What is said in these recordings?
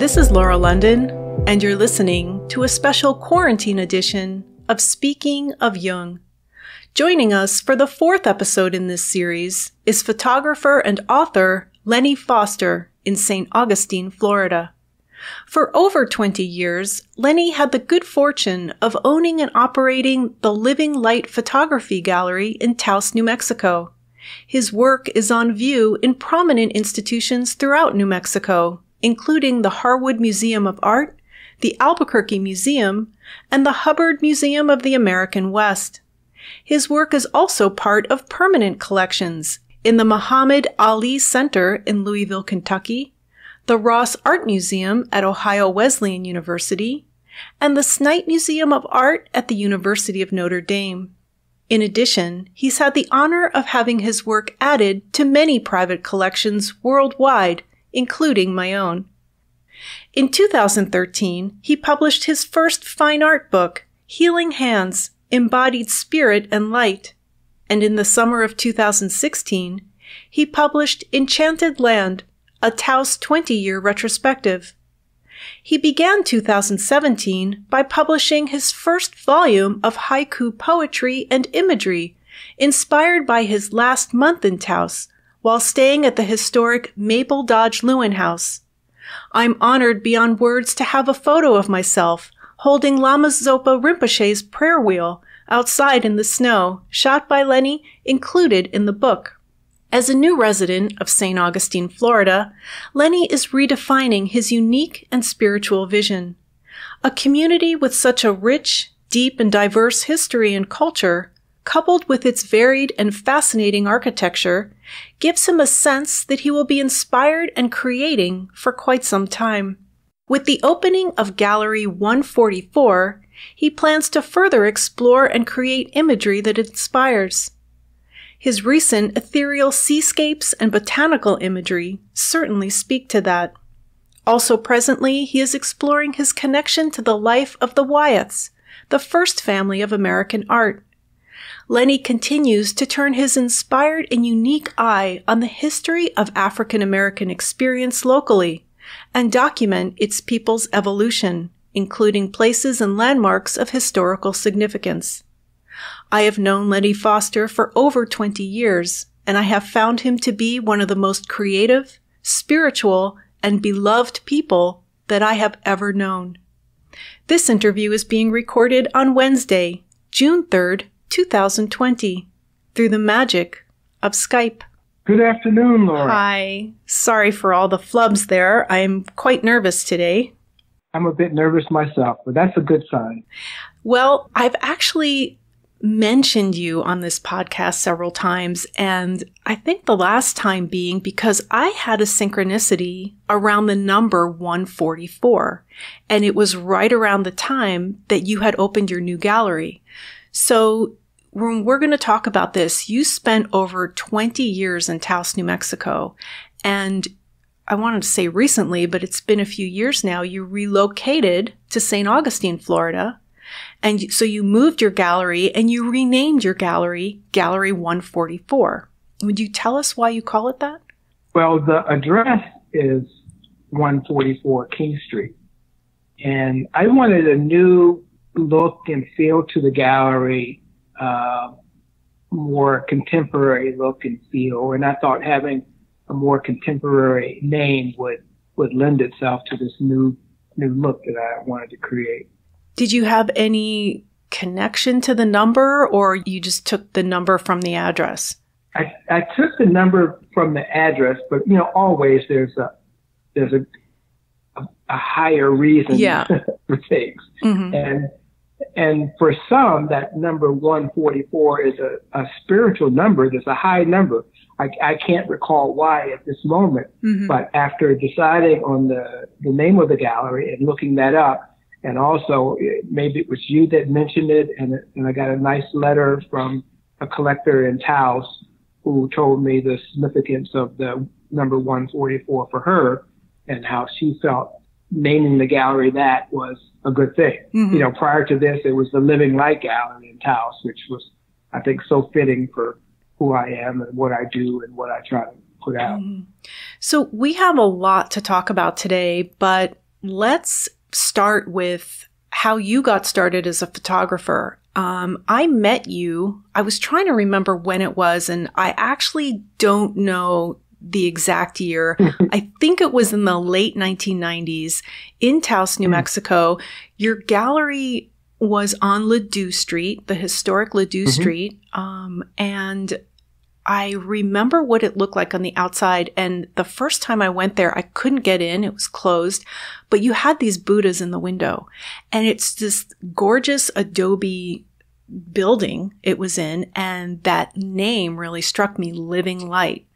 This is Laura London, and you're listening to a special quarantine edition of Speaking of Jung. Joining us for the fourth episode in this series is photographer and author Lenny Foster in St. Augustine, Florida. For over 20 years, Lenny had the good fortune of owning and operating the Living Light Photography Gallery in Taos, New Mexico. His work is on view in prominent institutions throughout New Mexico, including the Harwood Museum of Art, the Albuquerque Museum, and the Hubbard Museum of the American West. His work is also part of permanent collections in the Muhammad Ali Center in Louisville, Kentucky, the Ross Art Museum at Ohio Wesleyan University, and the Snite Museum of Art at the University of Notre Dame. In addition, he's had the honor of having his work added to many private collections worldwide, including my own. In 2013, he published his first fine art book, Healing Hands, Embodied Spirit and Light. And in the summer of 2016, he published Enchanted Land: a Taos 20-year retrospective. He began 2017 by publishing his first volume of haiku poetry and imagery, inspired by his last month in Taos, while staying at the historic Mabel Dodge Luhan House. I'm honored beyond words to have a photo of myself holding Lama Zopa Rinpoche's prayer wheel outside in the snow, shot by Lenny, included in the book. As a new resident of St. Augustine, Florida, Lenny is redefining his unique and spiritual vision. A community with such a rich, deep, and diverse history and culture, coupled with its varied and fascinating architecture, gives him a sense that he will be inspired and creating for quite some time. With the opening of Gallery 144, he plans to further explore and create imagery that inspires. His recent ethereal seascapes and botanical imagery certainly speak to that. Also presently, he is exploring his connection to the life of the Wyeths, the first family of American art. Lenny continues to turn his inspired and unique eye on the history of African American experience locally and document its people's evolution, including places and landmarks of historical significance. I have known Lenny Foster for over 20 years, and I have found him to be one of the most creative, spiritual, and beloved people that I have ever known. This interview is being recorded on Wednesday, June 3rd, 2020, through the magic of Skype. Good afternoon, Laura. Hi. Sorry for all the flubs there. I'm quite nervous today. I'm a bit nervous myself, but that's a good sign. Well, I've actually mentioned you on this podcast several times, and I think the last time being because I had a synchronicity around the number 144, and it was right around the time that you had opened your new gallery. So when we're going to talk about this, you spent over 20 years in Taos, New Mexico, and I wanted to say recently, but it's been a few years now, you relocated to St. Augustine, Florida. And so you moved your gallery and you renamed your gallery Gallery 144. Would you tell us why you call it that? Well, the address is 144 King Street. And I wanted a new look and feel to the gallery, more contemporary look and feel. And I thought having a more contemporary name would lend itself to this new look that I wanted to create. Did you have any connection to the number, or you just took the number from the address? I took the number from the address, but you know, always there's a higher reason for things, and for some that number 144 is a spiritual number. That's a high number. I can't recall why at this moment, but after deciding on the name of the gallery and looking that up. And also, maybe it was you that mentioned it, and I got a nice letter from a collector in Taos who told me the significance of the number 144 for her and how she felt naming the gallery that was a good thing. You know, prior to this, it was the Living Light Gallery in Taos, which was, I think, so fitting for who I am and what I do and what I try to put out. So we have a lot to talk about today, but Let's start with how you got started as a photographer. I met you, I was trying to remember when it was, and I actually don't know the exact year. I think it was in the late 1990s in Taos, New Mexico. Your gallery was on Ledoux Street, the historic Ledoux Street. And I remember what it looked like on the outside. And the first time I went there, I couldn't get in. It was closed. But you had these Buddhas in the window. And it's this gorgeous adobe building it was in. And that name really struck me, Living Light.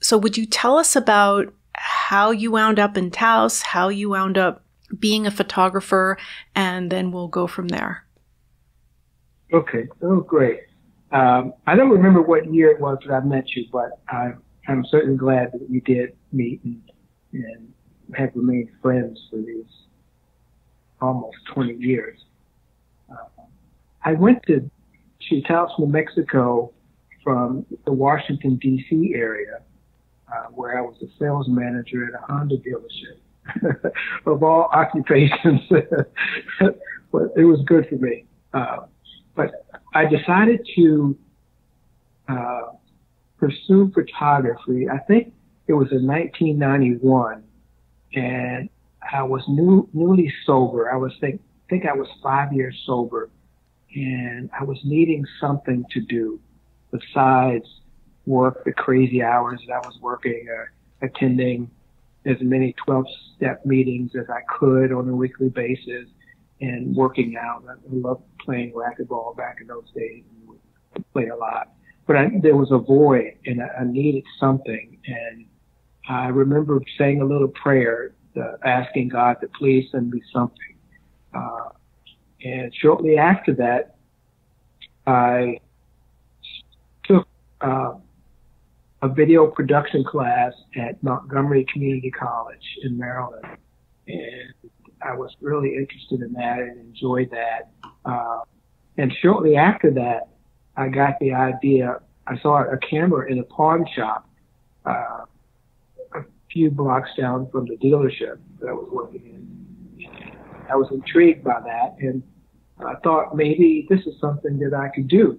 So would you tell us about how you wound up in Taos, how you wound up being a photographer, and then we'll go from there. Okay. Oh, great. I don't remember what year it was that I met you, but I'm certainly glad that we did meet and have remained friends for these almost 20 years. I went to Taos, New Mexico from the Washington, D.C. area, where I was a sales manager at a Honda dealership. Of all occupations, but it was good for me. But I decided to pursue photography. I think it was in 1991, and I was newly sober. I was think I was 5 years sober, and I was needing something to do besides work, the crazy hours that I was working, attending as many 12-step meetings as I could on a weekly basis and working out. I loved playing racquetball back in those days and would play a lot. But there was a void and I needed something. And I remember saying a little prayer, asking God to please send me something. And shortly after that, I took a video production class at Montgomery Community College in Maryland. And I was really interested in that and enjoyed that. And shortly after that, I got the idea. I saw a camera in a pawn shop a few blocks down from the dealership that I was working in. I was intrigued by that, and I thought maybe this is something that I could do.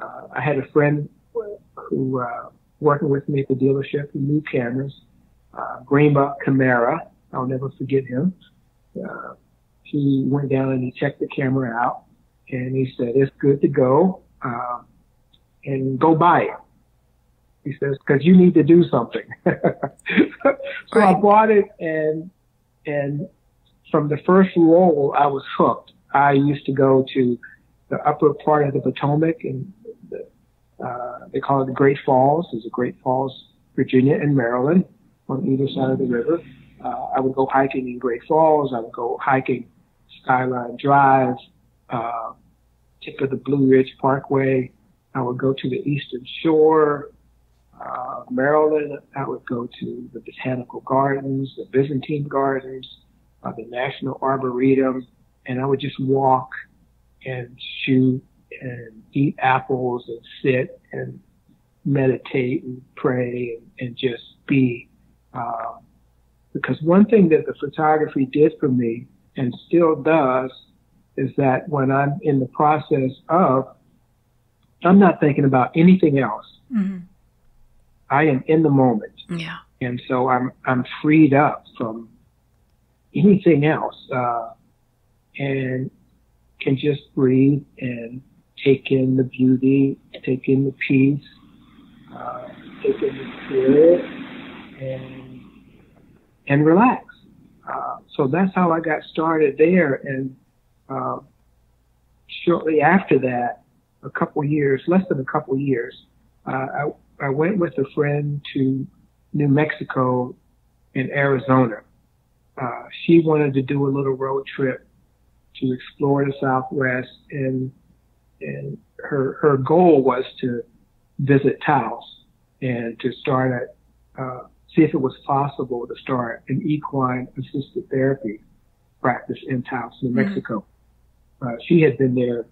I had a friend who working with me at the dealership, who knew cameras, Greenbach Camara. I'll never forget him. He went down and he checked the camera out, and he said, it's good to go, and go buy it. He says, because you need to do something. So I bought it, and from the first roll, I was hooked. I used to go to the upper part of the Potomac, and they call it the Great Falls. There's a Great Falls, Virginia and Maryland on either side of the river. I would go hiking in Great Falls. I would go hiking Skyline Drive, tip of the Blue Ridge Parkway. I would go to the Eastern Shore, Maryland. I would go to the Botanical Gardens, the Byzantine Gardens, the National Arboretum, and I would just walk and shoot and eat apples and sit and meditate and pray and just be, because one thing that the photography did for me and still does is that when I'm in the process of, I'm not thinking about anything else. I am in the moment. Yeah. And so I'm freed up from anything else, and can just breathe and take in the beauty, take in the peace, take in the spirit, and relax. So that's how I got started there. And shortly after that, a couple years, less than a couple years, I went with a friend to New Mexico and Arizona. She wanted to do a little road trip to explore the Southwest, and her goal was to visit Taos and to start at, see if it was possible to start an equine assisted therapy practice in Taos, New Mexico. She had been there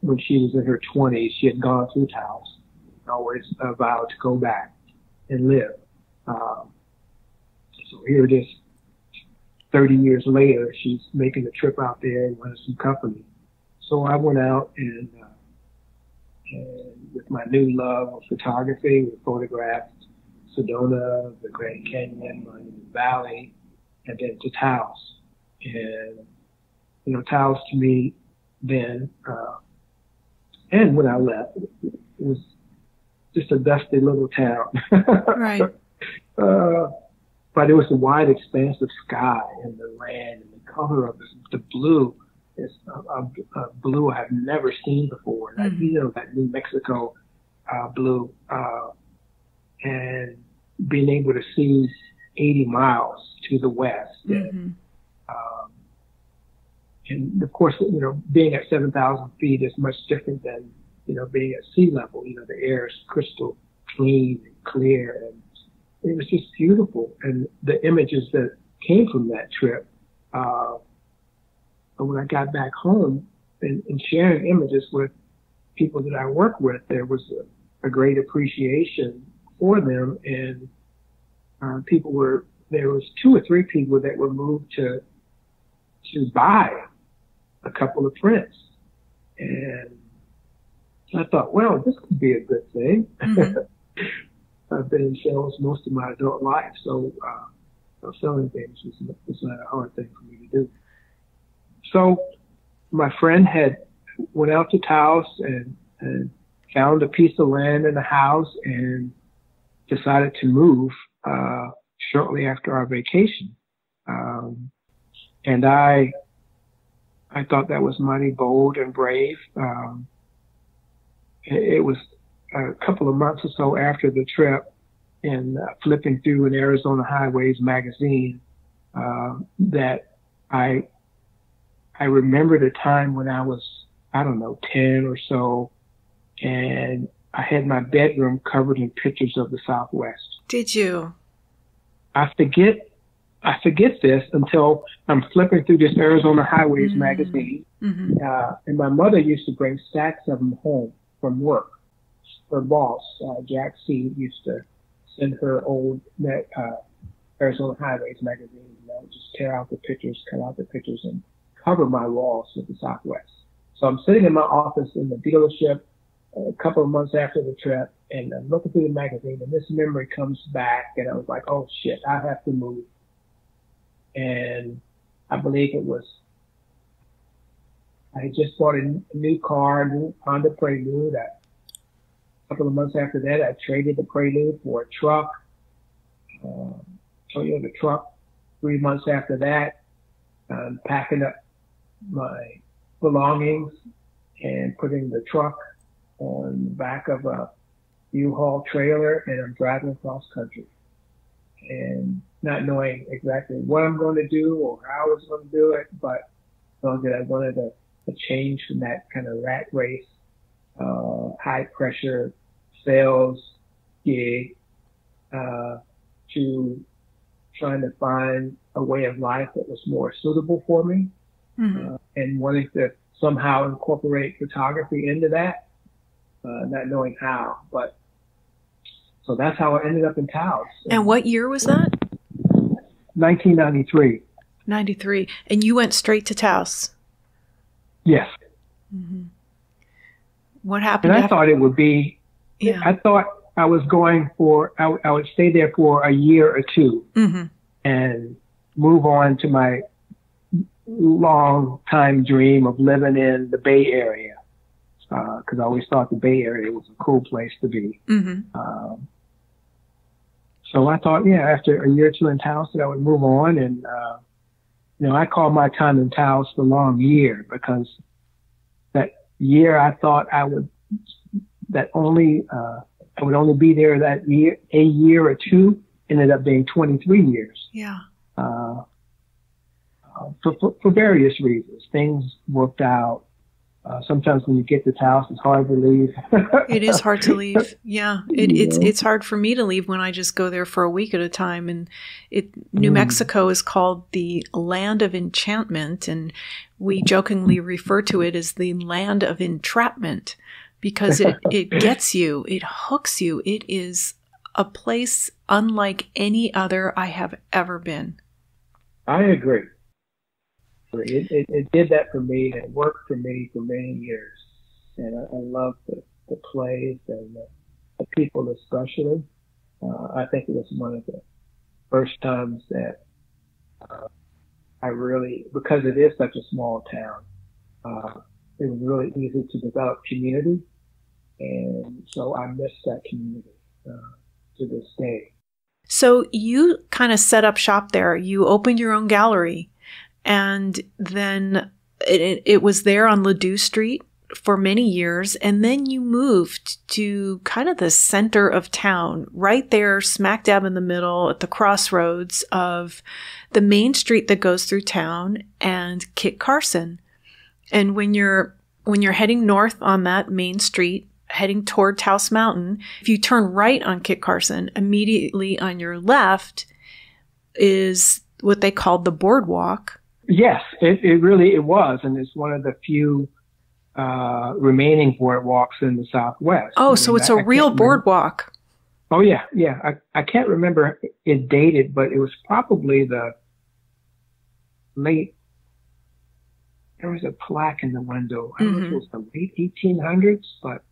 when she was in her 20s. She had gone through Taos and always vowed to go back and live. So here it is, 30 years later, she's making a trip out there and wanted some company. So I went out and with my new love of photography, we photographed Sedona, the Grand Canyon, the Valley, and then to Taos. And, you know, Taos to me then, and when I left, it was just a dusty little town. Right. But it was a wide expanse of sky and the land and the color of the blue is a blue I've never seen before. That, you know, that New Mexico blue, and being able to see 80 miles to the west. And of course, you know, being at 7,000 feet is much different than, you know, being at sea level. You know, the air is crystal clean and clear, and it was just beautiful. And the images that came from that trip, when I got back home and sharing images with people that I work with, there was a great appreciation for them. And people were, there was 2 or 3 people that were moved to buy a couple of prints. And I thought, well, this could be a good thing. I've been in sales most of my adult life, so selling things was not a hard thing for me to do. So my friend had went out to Taos and found a piece of land and a house and decided to move shortly after our vacation. And I thought that was mighty bold and brave. It was a couple of months or so after the trip, and flipping through an Arizona Highways magazine, that I remembered a time when I was, I don't know, 10 or so, and I had my bedroom covered in pictures of the Southwest. Did you? I forget this until I'm flipping through this Arizona Highways magazine, and my mother used to bring stacks of them home from work. Her boss, Jack Seed, used to send her old Arizona Highways magazine, and I would just tear out the pictures, cut out the pictures, and cover my walls with the Southwest. So I'm sitting in my office in the dealership a couple of months after the trip, and I'm looking through the magazine, and this memory comes back, and I was like, oh, shit, I have to move. And I believe it was, I had just bought a new car, a new Honda Prelude. A couple of months after that, I traded the Prelude for a truck, Toyota truck. 3 months after that, I'm packing up my belongings and putting the truck on the back of a U-Haul trailer, and I'm driving across country and not knowing exactly what I'm going to do or how I was going to do it, but knowing that I wanted a change from that kind of rat race, high pressure sales gig, to trying to find a way of life that was more suitable for me, and wanting to somehow incorporate photography into that, not knowing how, but so that's how I ended up in Taos. And what year was that? 1993. 93. And you went straight to Taos? Yes. What happened? And I thought it would be, I thought I was going for, I would stay there for a year or two and move on to my long time dream of living in the Bay Area. 'Cause I always thought the Bay Area was a cool place to be. So I thought, after a year or two in Taos that I would move on. And, you know, I call my time in Taos the long year, because that year I thought I would, that only, I would only be there that year, a year or two, ended up being 23 years. Yeah. For various reasons, things worked out. Sometimes when you get to Taos, it's hard to leave. It is hard to leave. Yeah. It's hard for me to leave when I just go there for a week at a time. And New Mexico is called the land of enchantment. And we jokingly refer to it as the land of entrapment, because it gets you, it hooks you. It is a place unlike any other I have ever been. I agree. It did that for me, and it worked for me for many years. And I love the plays and the people especially. I think it was one of the first times that I really, because it is such a small town, it was really easy to develop community. And so I miss that community to this day. So you kind of set up shop there. You opened your own gallery, and then it was there on Ledoux Street for many years. And then you moved to kind of the center of town, right there, smack dab in the middle at the crossroads of the main street that goes through town and Kit Carson. And when you're heading north on that main street, heading toward Taos Mountain, if you turn right on Kit Carson, immediately on your left is what they called the boardwalk. Yes, it really was. And it's one of the few remaining boardwalks in the Southwest. Oh, I mean, so it's a real boardwalk. Oh, yeah. Yeah. I can't remember it dated, but it was probably the late. There was a plaque in the window. I think it was the late 1800s, but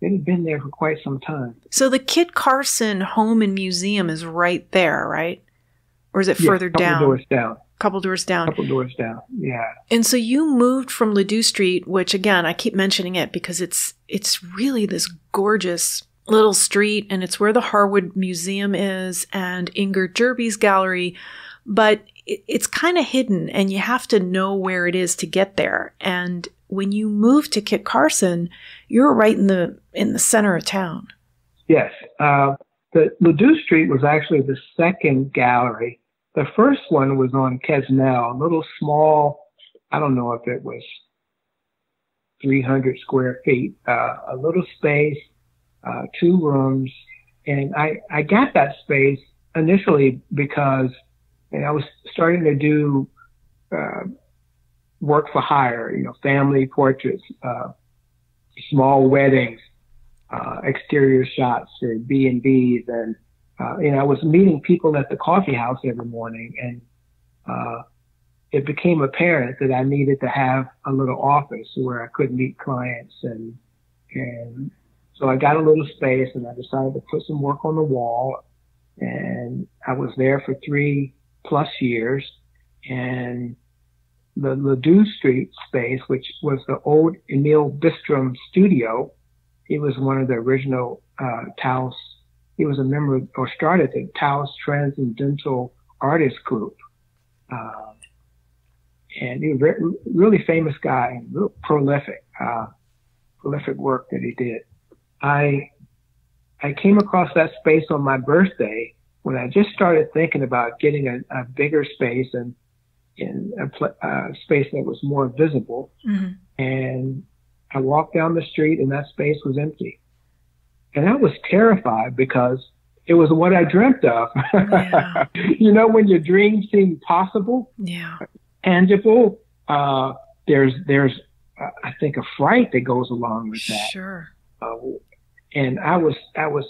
it had been there for quite some time. So the Kit Carson Home and Museum is right there, right? Or is it further down? A couple doors down. Yeah. And so you moved from Ledoux Street, which again, I keep mentioning it because it's really this gorgeous little street, and it's where the Harwood Museum is and Inger Jerby's gallery, but it's kind of hidden, and you have to know where it is to get there. And when you move to Kit Carson, you're right in the center of town. Yes. The Ledoux Street was actually the second gallery. The first one was on Quesnel, a little small, I don't know if it was 300 square feet, a little space, 2 rooms. And I got that space initially because I was starting to do work for hire, family portraits, small weddings, exterior shots for B&Bs. And, I was meeting people at the coffee house every morning, and it became apparent that I needed to have a little office where I could meet clients. And so I got a little space, and I decided to put some work on the wall, and I was there for 3+ years. And the Ledoux Street space, which was the old Emil Bistrom studio, he was one of the original Taos. He was a member of, or started the Taos Transcendental Artist Group, and he was a really famous guy and real prolific, prolific work that he did. I came across that space on my birthday, when I just started thinking about getting a bigger space and a space that was more visible. And I walked down the street, and that space was empty. And I was terrified because it was what I dreamt of. Yeah. When your dreams seem possible, tangible, there's I think, a fright that goes along with that. Sure. And I was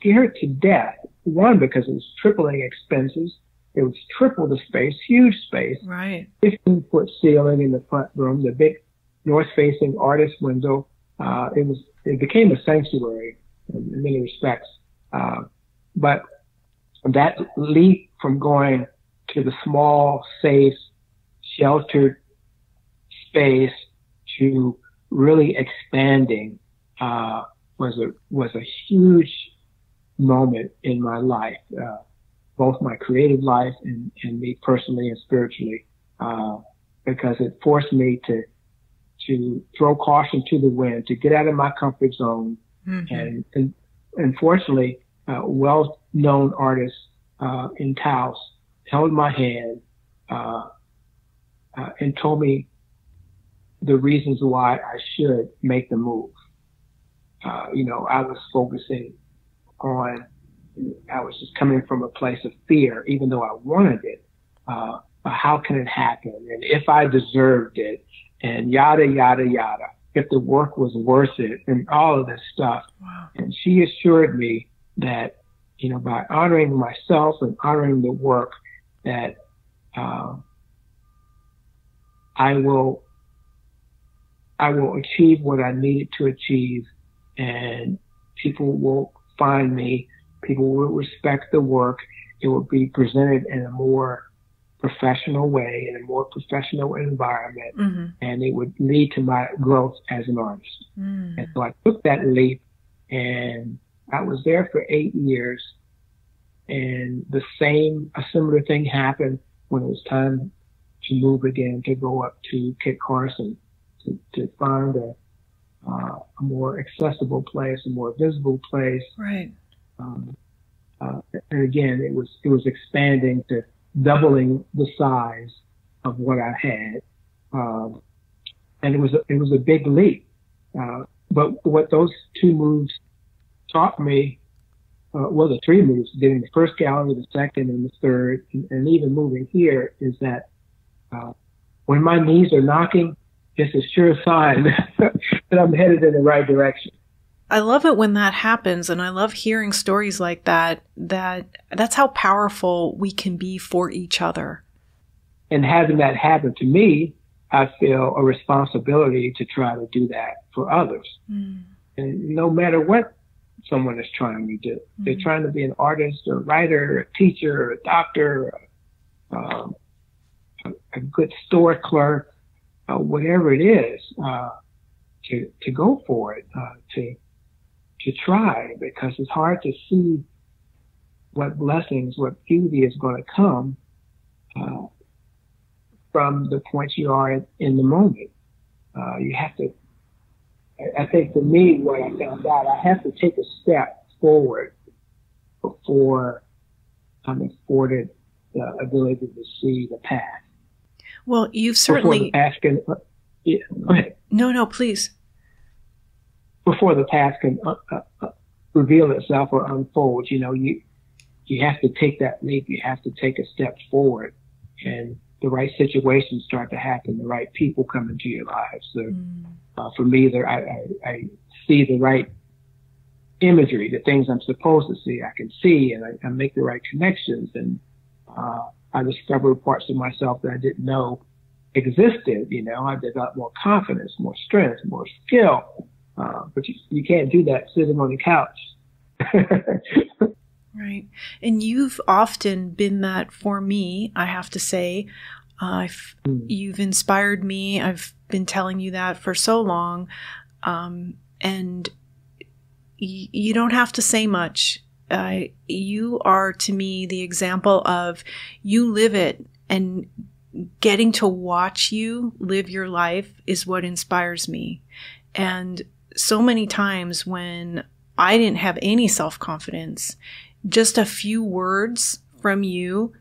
scared to death. One, because it was tripling expenses. It was triple the space, huge space. Right. 15-foot ceiling in the front room, the big north-facing artist window. It became a sanctuary in many respects. But that leap from going to the small, safe, sheltered space to really expanding was a huge moment in my life, both my creative life and me personally and spiritually, because it forced me to throw caution to the wind, to get out of my comfort zone. And fortunately, well-known artists in Taos held my hand and told me the reasons why I should make the move. I was focusing on, I was just coming from a place of fear, even though I wanted it. How can it happen? And if I deserved it, and yada, yada, yada, if the work was worth it, and all of this stuff. Wow. And she assured me that, by honoring myself and honoring the work, that I will achieve what I needed to achieve, and people will find me. People will respect the work. It will be presented in a more professional way, in a more professional environment, mm-hmm. and it would lead to my growth as an artist. Mm. And so I took that leap, and I was there for 8 years, and a similar thing happened when it was time to move again, to go up to Kit Carson, to find a more accessible place, a more visible place. Right. And again, it was expanding to doubling the size of what I had, and it was a big leap. But what those two moves taught me, well, the three moves, getting the first gallery, the second, and the third, and even moving here, is that when my knees are knocking, it's a sure sign that I'm headed in the right direction. I love it when that happens, and I love hearing stories like that, that's how powerful we can be for each other. And having that happen to me, I feel a responsibility to try to do that for others. Mm. And no matter what someone is trying to do, mm. they're trying to be an artist, a writer, a teacher, a doctor, a good store clerk, whatever it is, to go for it, to try, because it's hard to see what blessings, what beauty is going to come from the point you are at in the moment. You have to, I think for me, what I found out, I have to take a step forward before I'm afforded the ability to see the path. Well, you've certainly... Yeah, go ahead. No, please. Before the past can reveal itself or unfold, you have to take that leap. You have to take a step forward, and the right situations start to happen. The right people come into your lives. So, for me, I see the right imagery, the things I'm supposed to see. I can see, and I make the right connections, and I discover parts of myself that I didn't know existed. I developed more confidence, more strength, more skill. But you can't do that sitting on the couch. Right. And you've often been that for me, I have to say. You've inspired me. I've been telling you that for so long. And you don't have to say much. You are, to me, the example of you live it, and getting to watch you live your life is what inspires me. And so many times when I didn't have any self-confidence, just a few words from you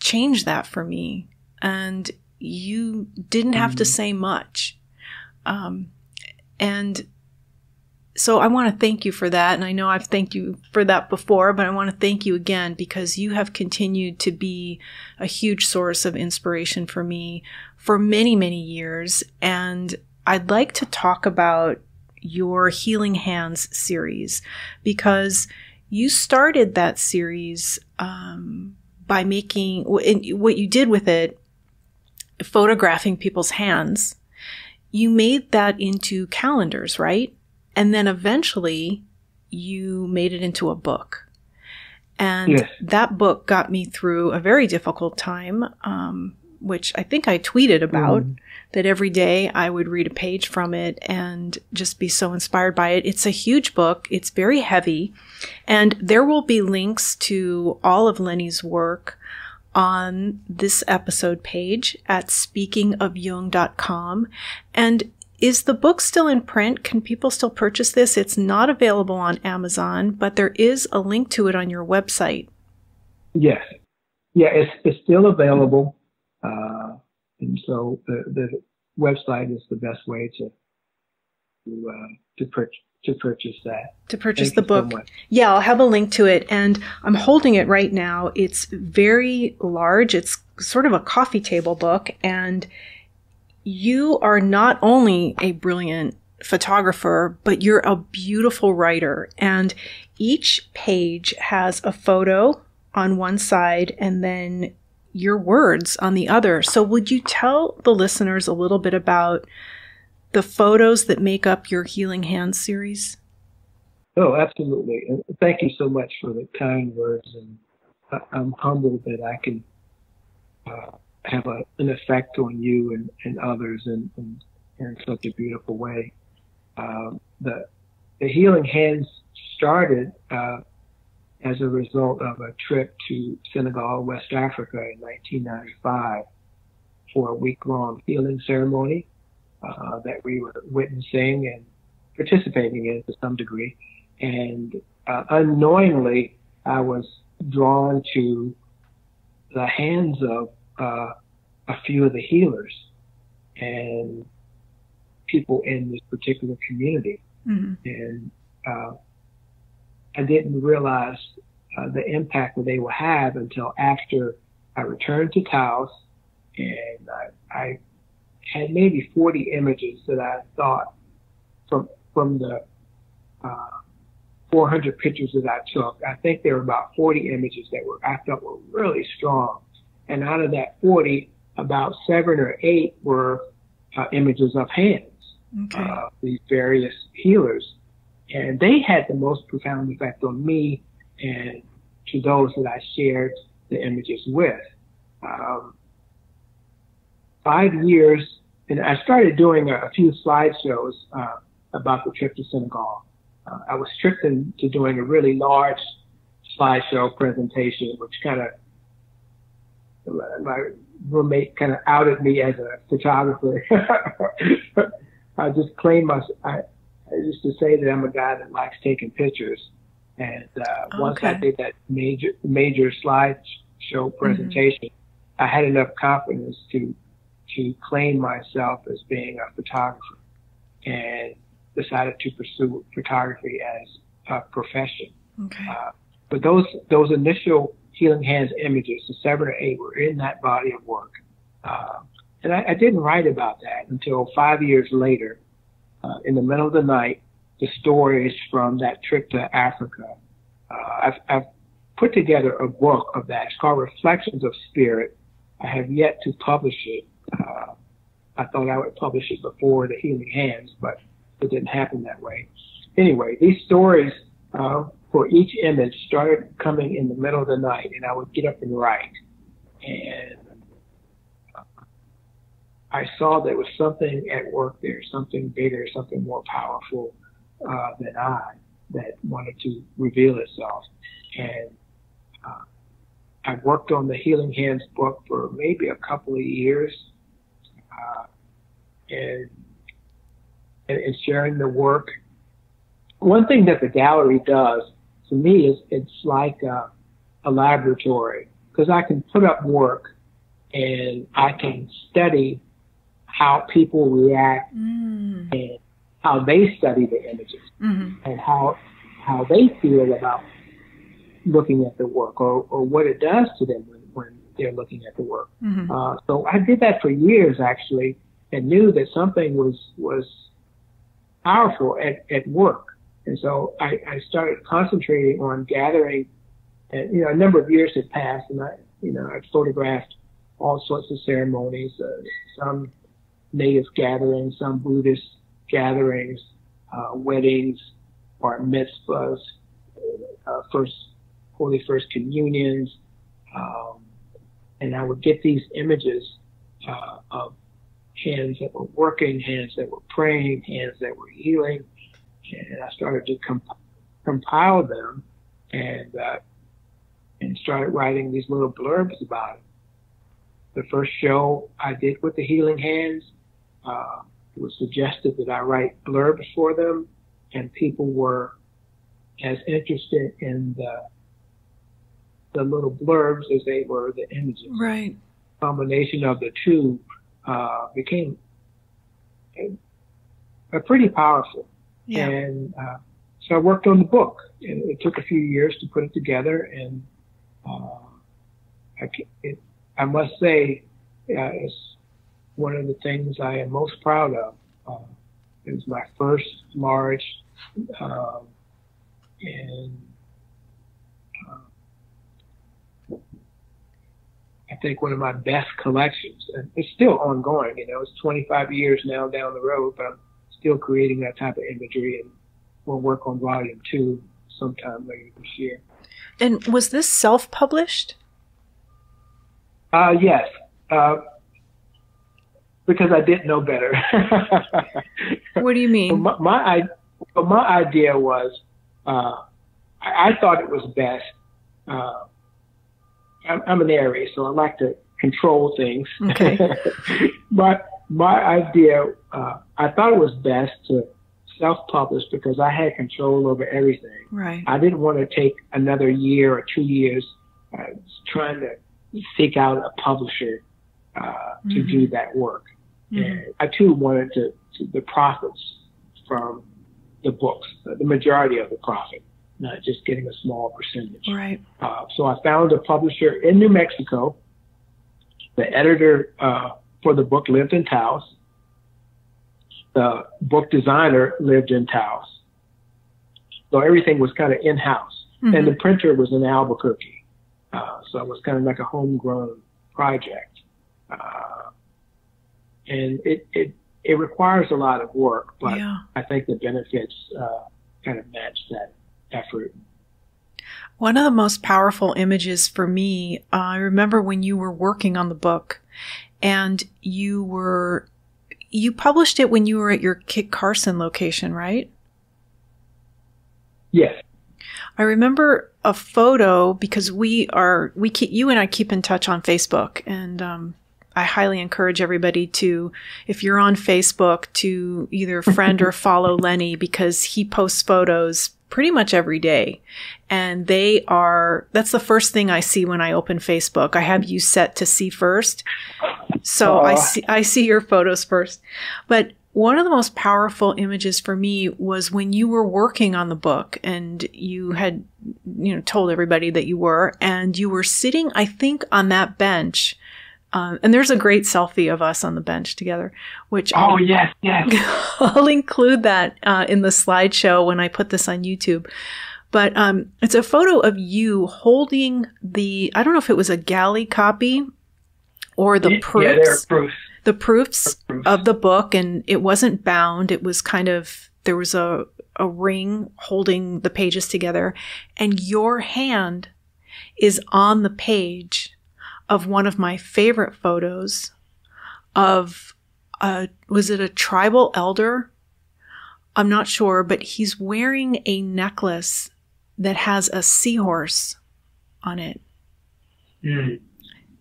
changed that for me. And you didn't have to say much. And so I want to thank you for that. And I know I've thanked you for that before, but I want to thank you again, because you have continued to be a huge source of inspiration for me for many, many years. And I'd like to talk about your Healing Hands series, because you started that series by making, what you did with it, photographing people's hands. You made that into calendars, right? And then eventually you made it into a book. And yes, that book got me through a very difficult time, which I think I tweeted about, that every day I would read a page from it and just be so inspired by it. It's a huge book. It's very heavy. And there will be links to all of Lenny's work on this episode page at speakingofjung.com. And is the book still in print? Can people still purchase this? It's not available on Amazon, but there is a link to it on your website. Yes. Yeah, it's still available. And so the website is the best way to purchase that. To purchase the book. So yeah, I'll have a link to it. And I'm holding it right now. It's very large. It's sort of a coffee table book. And you are not only a brilliant photographer, but you're a beautiful writer. And each page has a photo on one side, and then your words on the other. So would you tell the listeners a little bit about the photos that make up your Healing Hands series? Oh, absolutely. And thank you so much for the kind words. And I'm humbled that I can have an effect on you and others in such a beautiful way. The Healing Hands started as a result of a trip to Senegal, West Africa in 1995 for a week-long healing ceremony that we were witnessing and participating in to some degree. And unknowingly, I was drawn to the hands of a few of the healers and people in this particular community. Mm-hmm. And I didn't realize the impact that they will have until after I returned to Taos, and I had maybe 40 images that I thought from the 400 pictures that I took. I think there were about 40 images that I felt were really strong, and out of that 40, about 7 or 8 were images of hands. Okay. These various healers, and they had the most profound effect on me and to those that I shared the images with. 5 years, and I started doing a few slideshows about the trip to Senegal. I was tricked into doing a really large slideshow presentation, which kind of my roommate kind of outed me as a photographer. I just claim myself. I used to say that I'm a guy that likes taking pictures, and once I did that major slideshow presentation, mm-hmm. I had enough confidence to claim myself as being a photographer, and decided to pursue photography as a profession. Okay. But those initial Healing Hands images, the 7 or 8, were in that body of work. And I didn't write about that until 5 years later, in the middle of the night, the stories from that trip to Africa. I've put together a book of that. It's called Reflections of Spirit. I have yet to publish it. I thought I would publish it before the Healing Hands, but it didn't happen that way. Anyway, these stories for each image started coming in the middle of the night, and I would get up and write. And I saw there was something at work there, something bigger, something more powerful than I, that wanted to reveal itself. And I worked on the Healing Hands book for maybe a couple of years, and sharing the work. One thing that the gallery does to me is it's like a laboratory, because I can put up work and I can study how people react and how they study the images and how they feel about looking at the work or what it does to them when they're looking at the work. Mm-hmm. So I did that for years, actually, and knew that something was powerful at work. And so I started concentrating on gathering, and, a number of years had passed, and I photographed all sorts of ceremonies, some native gatherings, some Buddhist gatherings, weddings or mitzvahs, Holy First Communions. And I would get these images of hands that were working, hands that were praying, hands that were healing. And I started to compile them and started writing these little blurbs about it. The first show I did with the Healing Hands, it was suggested that I write blurbs for them, and people were as interested in the little blurbs as they were the images. Right. The combination of the two became a pretty powerful. Yeah. And so I worked on the book, and it took a few years to put it together, and I must say, it's one of the things I am most proud of. It was my first large, and I I think, one of my best collections. And it's still ongoing, you know, it's 25 years now down the road, but I'm still creating that type of imagery, and we'll work on volume 2 sometime later this year. And was this self-published? Yes, because I didn't know better. What do you mean? My idea was, I thought it was best. I'm an Aries, so I like to control things. Okay. But my idea, I thought it was best to self-publish because I had control over everything. Right. I didn't want to take another year or 2 years trying to seek out a publisher to do that work. Mm-hmm. And I too wanted to the profits from the books, the majority of the profit, not just getting a small percentage. Right. So I found a publisher in New Mexico. The editor for the book lived in Taos. The book designer lived in Taos. So everything was kind of in-house. Mm-hmm. And the printer was in Albuquerque. So it was kind of like a homegrown project. And it requires a lot of work, but yeah. I think the benefits kind of match that effort. One of the most powerful images for me, I remember when you were working on the book, and you published it when you were at your Kit Carson location, right? Yes. I remember a photo because you and I keep in touch on Facebook, and I highly encourage everybody to, if you're on Facebook, to either friend or follow Lenny, because he posts photos pretty much every day. And that's the first thing I see when I open Facebook. I have you set to see first. So I see your photos first. But one of the most powerful images for me was when you were working on the book, and you had, told everybody that you were, and you were sitting, I think, on that bench. And there's a great selfie of us on the bench together, which yes. I'll include that in the slideshow when I put this on YouTube. But it's a photo of you holding I don't know if it was a galley copy or the proofs of the book, and it wasn't bound. It was kind of, there was a ring holding the pages together, and your hand is on the page of one of my favorite photos of, was it a tribal elder? I'm not sure, but he's wearing a necklace that has a seahorse on it. Mm.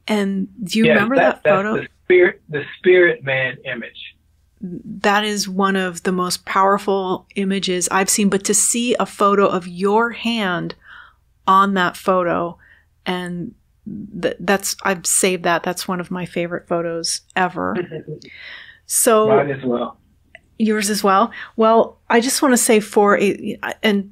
And do you remember that photo? The spirit man image. That is one of the most powerful images I've seen, but to see a photo of your hand on that photo, and I've saved that. That's one of my favorite photos ever. So mine as well. Yours as well. Well, I just want to say and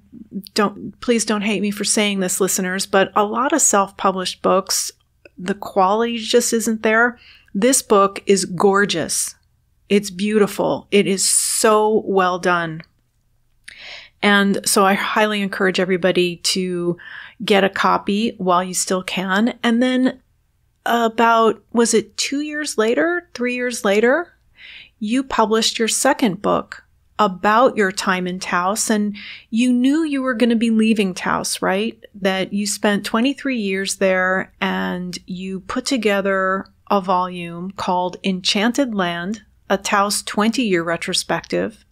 please don't hate me for saying this, listeners, but a lot of self-published books, the quality just isn't there. This book is gorgeous. It's beautiful. It is so well done. And so I highly encourage everybody to get a copy while you still can. And then about, was it 2 years later, 3 years later, you published your second book about your time in Taos. And you knew you were going to be leaving Taos, right? That you spent 23 years there, and you put together a volume called Enchanted Land, a Taos 20-year retrospective,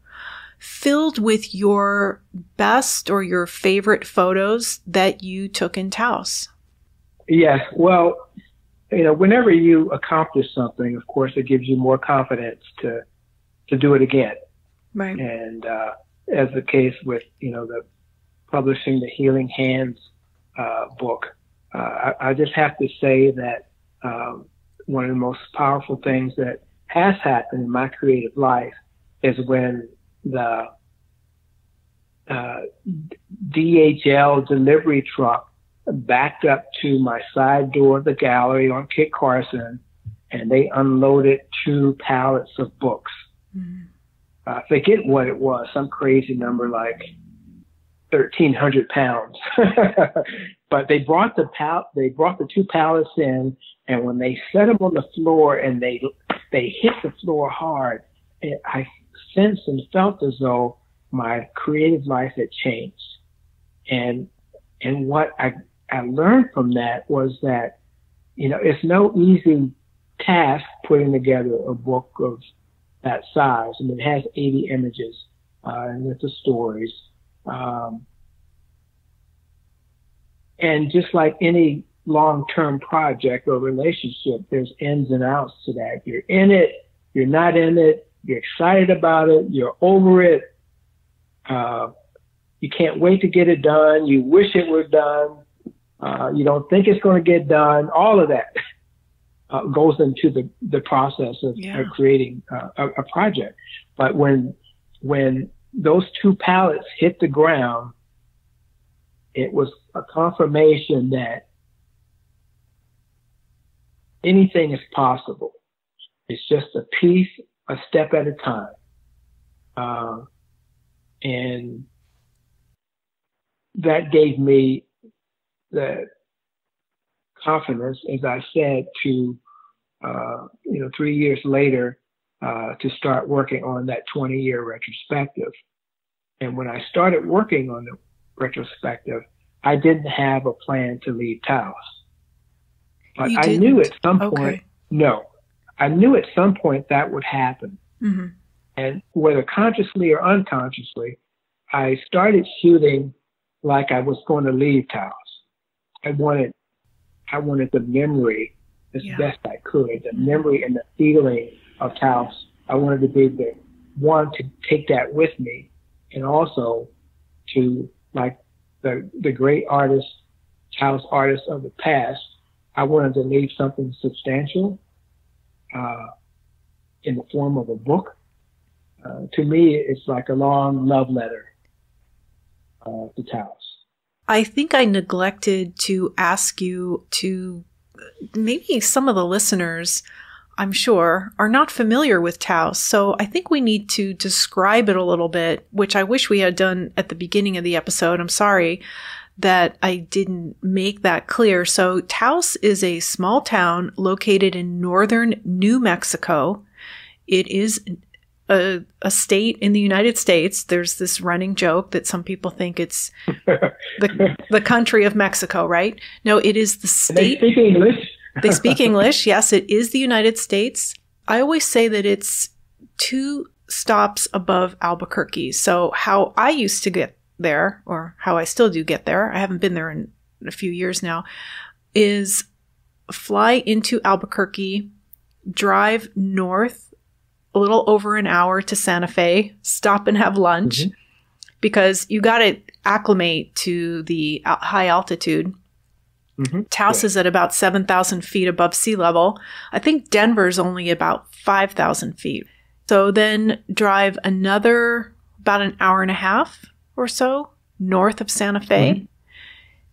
filled with your best or your favorite photos that you took in Taos. Yes. Well, whenever you accomplish something, of course, it gives you more confidence to do it again. Right. And as the case with, the publishing the Healing Hands book, I just have to say that one of the most powerful things that has happened in my creative life is when the DHL delivery truck backed up to my side door of the gallery on Kit Carson, and they unloaded 2 pallets of books. Mm-hmm. I forget what it was, some crazy number, like 1,300 pounds. But they brought the two pallets in, and when they set them on the floor and they hit the floor hard, I sensed and felt as though my creative life had changed. And what I learned from that was that, you know, it's no easy task putting together a book of that size. I mean, it has 80 images, and with the stories. And just like any long-term project or relationship, there's ins and outs to that. You're in it, you're not in it, you're excited about it, you're over it, you can't wait to get it done, you wish it were done, you don't think it's going to get done. All of that goes into the process of, creating a project. But when those two pallets hit the ground, it was a confirmation that anything is possible. It's just a piece, a step at a time. And that gave me the confidence, as I said, to, 3 years later, to start working on that 20-year retrospective. And when I started working on the retrospective, I didn't have a plan to leave Taos. But I knew at some point, I knew at some point that would happen. Mm-hmm. And whether consciously or unconsciously, I started shooting like I was going to leave Taos. I wanted the memory as best I could, the memory and the feeling of Taos. I wanted to be the one to take that with me, and also to, like the great artists, Taos artists of the past, I wanted to leave something substantial in the form of a book. To me, it's like a long love letter to Taos. I think I neglected to ask you to, maybe some of the listeners, I'm sure, are not familiar with Taos. So I think we need to describe it a little bit, which I wish we had done at the beginning of the episode. I'm sorry that I didn't make that clear. So Taos is a small town located in northern New Mexico. It is a state in the United States. There's this running joke that some people think it's the country of Mexico, right? No, it is the state. They speak English. They speak English. Yes, it is the United States. I always say that it's 2 stops above Albuquerque. So how I used to get there, or how I still do get there, I haven't been there in a few years now, is fly into Albuquerque, drive north a little over an hour to Santa Fe, stop and have lunch, because you got to acclimate to the high altitude. Taos is at about 7,000 feet above sea level. I think Denver's only about 5,000 feet. So then drive another about an hour and a half or so north of Santa Fe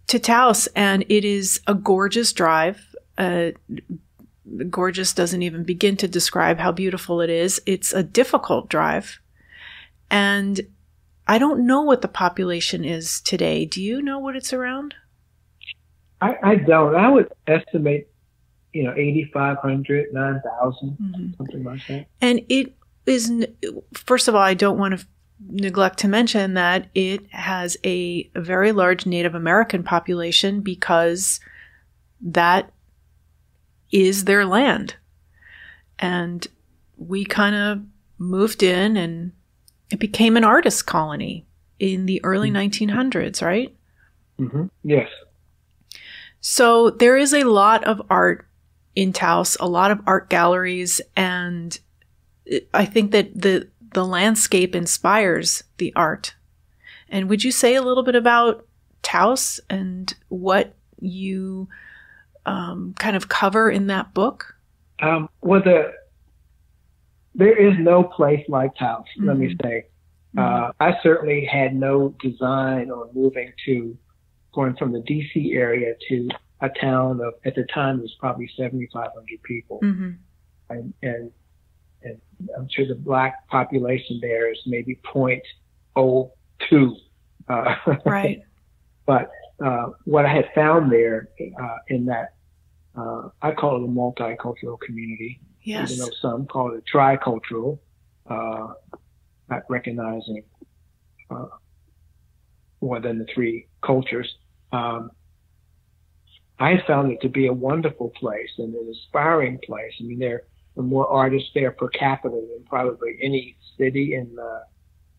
to Taos, and it is a gorgeous drive. Gorgeous doesn't even begin to describe how beautiful it is. It's a difficult drive. And I don't know what the population is today. Do you know what it's around? I don't. I would estimate, 8,500, 9,000, something like that. And it is, first of all, I don't want to neglect to mention that it has a very large Native American population, because that is their land. And we kind of moved in, and it became an artist colony in the early 1900s, right? Yes. So there is a lot of art in Taos, a lot of art galleries, and I think that the landscape inspires the art. And would you say a little bit about Taos and what you kind of cover in that book? Well, there is no place like Taos, let me say. I certainly had no design on moving to, going from the D.C. area to a town of, at the time, it was probably 7,500 people. And I'm sure the black population there is maybe 0.02% Right. But what I had found there in that, I call it a multicultural community. Yes. Even though some call it a tricultural, not recognizing more than the three cultures. I found it to be a wonderful place and an inspiring place. I mean, there are more artists there per capita than probably any city in the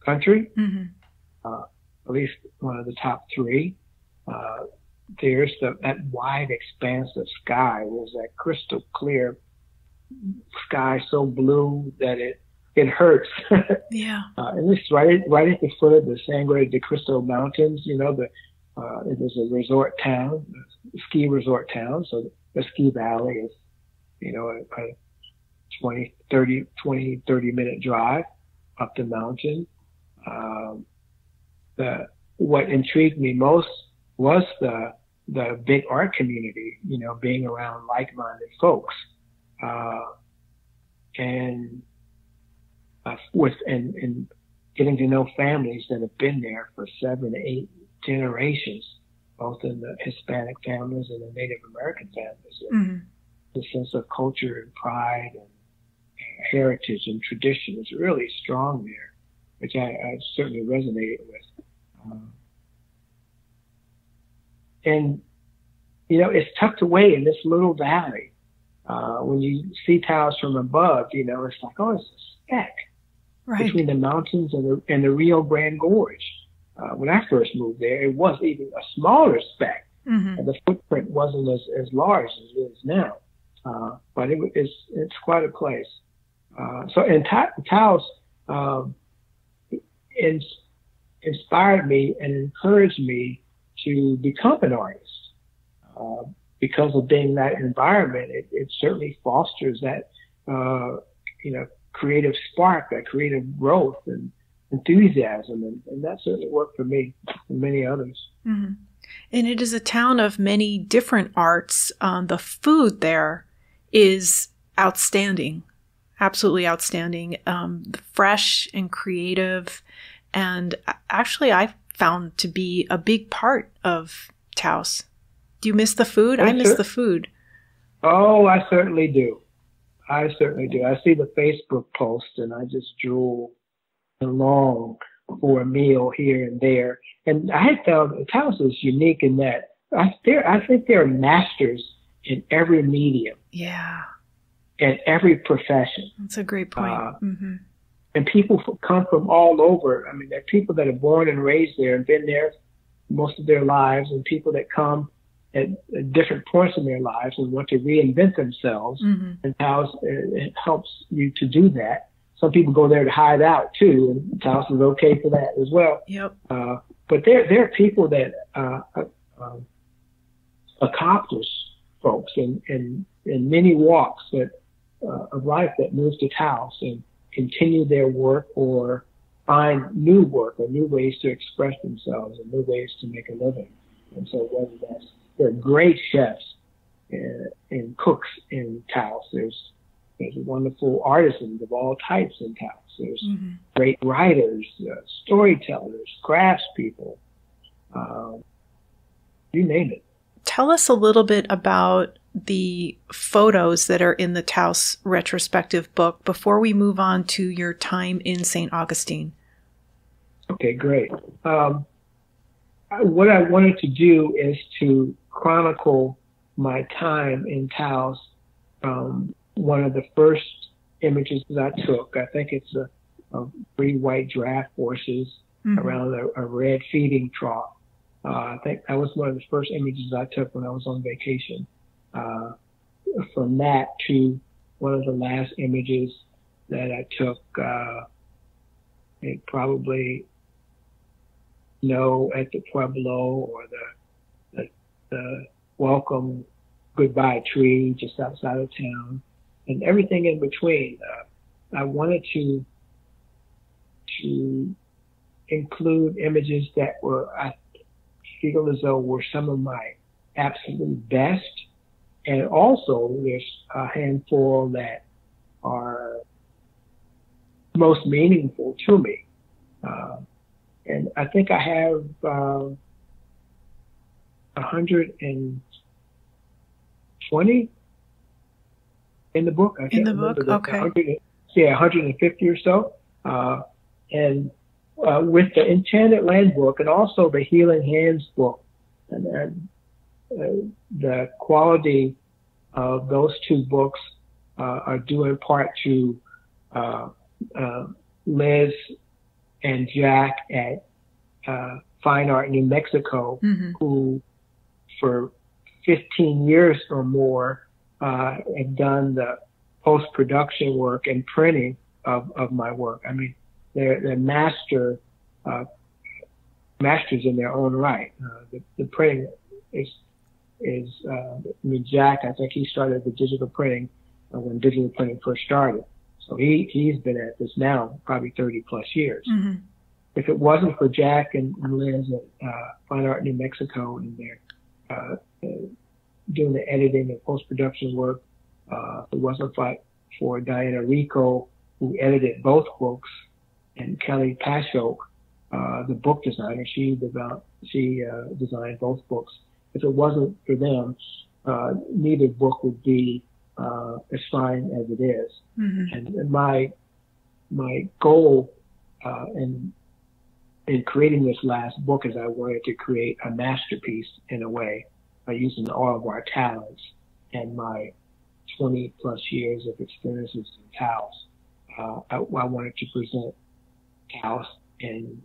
country, mm-hmm. At least one of the top three. There's that wide expanse of sky. There's that crystal clear sky, so blue that it hurts. Yeah. And it's right at the foot of the San Gabriel de Cristo Mountains. You know, it is a resort town, a ski resort town. So the ski valley is, you know, a 20, 30 minute drive up the mountain. What intrigued me most was the big art community, you know, being around like-minded folks. And getting to know families that have been there for 7, 8 generations, both in the Hispanic families and the Native American families. Mm-hmm. The sense of culture and pride and heritage and tradition is really strong there, which I certainly resonated with. And, you know, it's tucked away in this little valley. When you see Taos from above, you know, it's like, oh, it's a speck. Right. Between the mountains and the Rio Grande Gorge. When I first moved there, it was even a smaller speck. Mm-hmm. And the footprint wasn't as large as it is now. But it's quite a place. So in Taos, it inspired me and encouraged me to become an artist. Because of being that environment, it certainly fosters that, you know, creative spark, that creative growth and enthusiasm. And that certainly worked for me and many others. Mm-hmm. And it is a town of many different arts. The food there is outstanding, absolutely outstanding, fresh and creative. And actually, I found to be a big part of Taos. Do you miss the food? I miss the food. Oh, I certainly do. I certainly do. I see the Facebook post and I just drool and long for a meal here and there. And I had found Taos is unique in that I think there are masters in every medium. Yeah. And every profession. That's a great point. Mm-hmm. And people come from all over. I mean, there are people that are born and raised there and been there most of their lives, and people that come at different points in their lives and want to reinvent themselves, mm-hmm. and Taos it helps you to do that. Some people go there to hide out too, and Taos is okay for that as well. Yep. But there are people that accomplish folks in many walks of life that move to Taos and continue their work or find new work or new ways to express themselves and new ways to make a living. And so whether that's there are great chefs and cooks in Taos. There's wonderful artisans of all types in Taos. There's mm-hmm. great writers, storytellers, craftspeople, you name it. Tell us a little bit about the photos that are in the Taos retrospective book before we move on to your time in St. Augustine. Okay, great. What I wanted to do is to chronicle my time in Taos from one of the first images that I took. I think it's a three white draft horses mm-hmm. around a red feeding trough. I think that was one of the first images I took when I was on vacation. From that to one of the last images that I took, at the Pueblo or the welcome goodbye tree just outside of town and everything in between. I wanted to include images that were, I feel as though were some of my absolute best. And also there's a handful that are most meaningful to me. And I think I have 120 in the book. In the book, okay. 150 or so. And with the Enchanted Land book and also the Healing Hands book, and the quality of those two books are due in part to Liz and Jack at Fine Art New Mexico, mm-hmm. who for 15 years or more had done the post-production work and printing of my work. I mean, they're masters in their own right. The printing is I mean, Jack, I think he started the digital printing when digital printing first started. So he's been at this now probably 30 plus years. Mm-hmm. If it wasn't for Jack and Liz at Fine Art New Mexico and their doing the editing and post-production work, if it wasn't for Diana Rico, who edited both books, and Kelly Pashoke, the book designer, she designed both books. If it wasn't for them, neither book would be as fine as it is. Mm-hmm. And my goal in creating this last book is I wanted to create a masterpiece in a way by using all of our talents and my 20 plus years of experiences in Taos. I wanted to present Taos in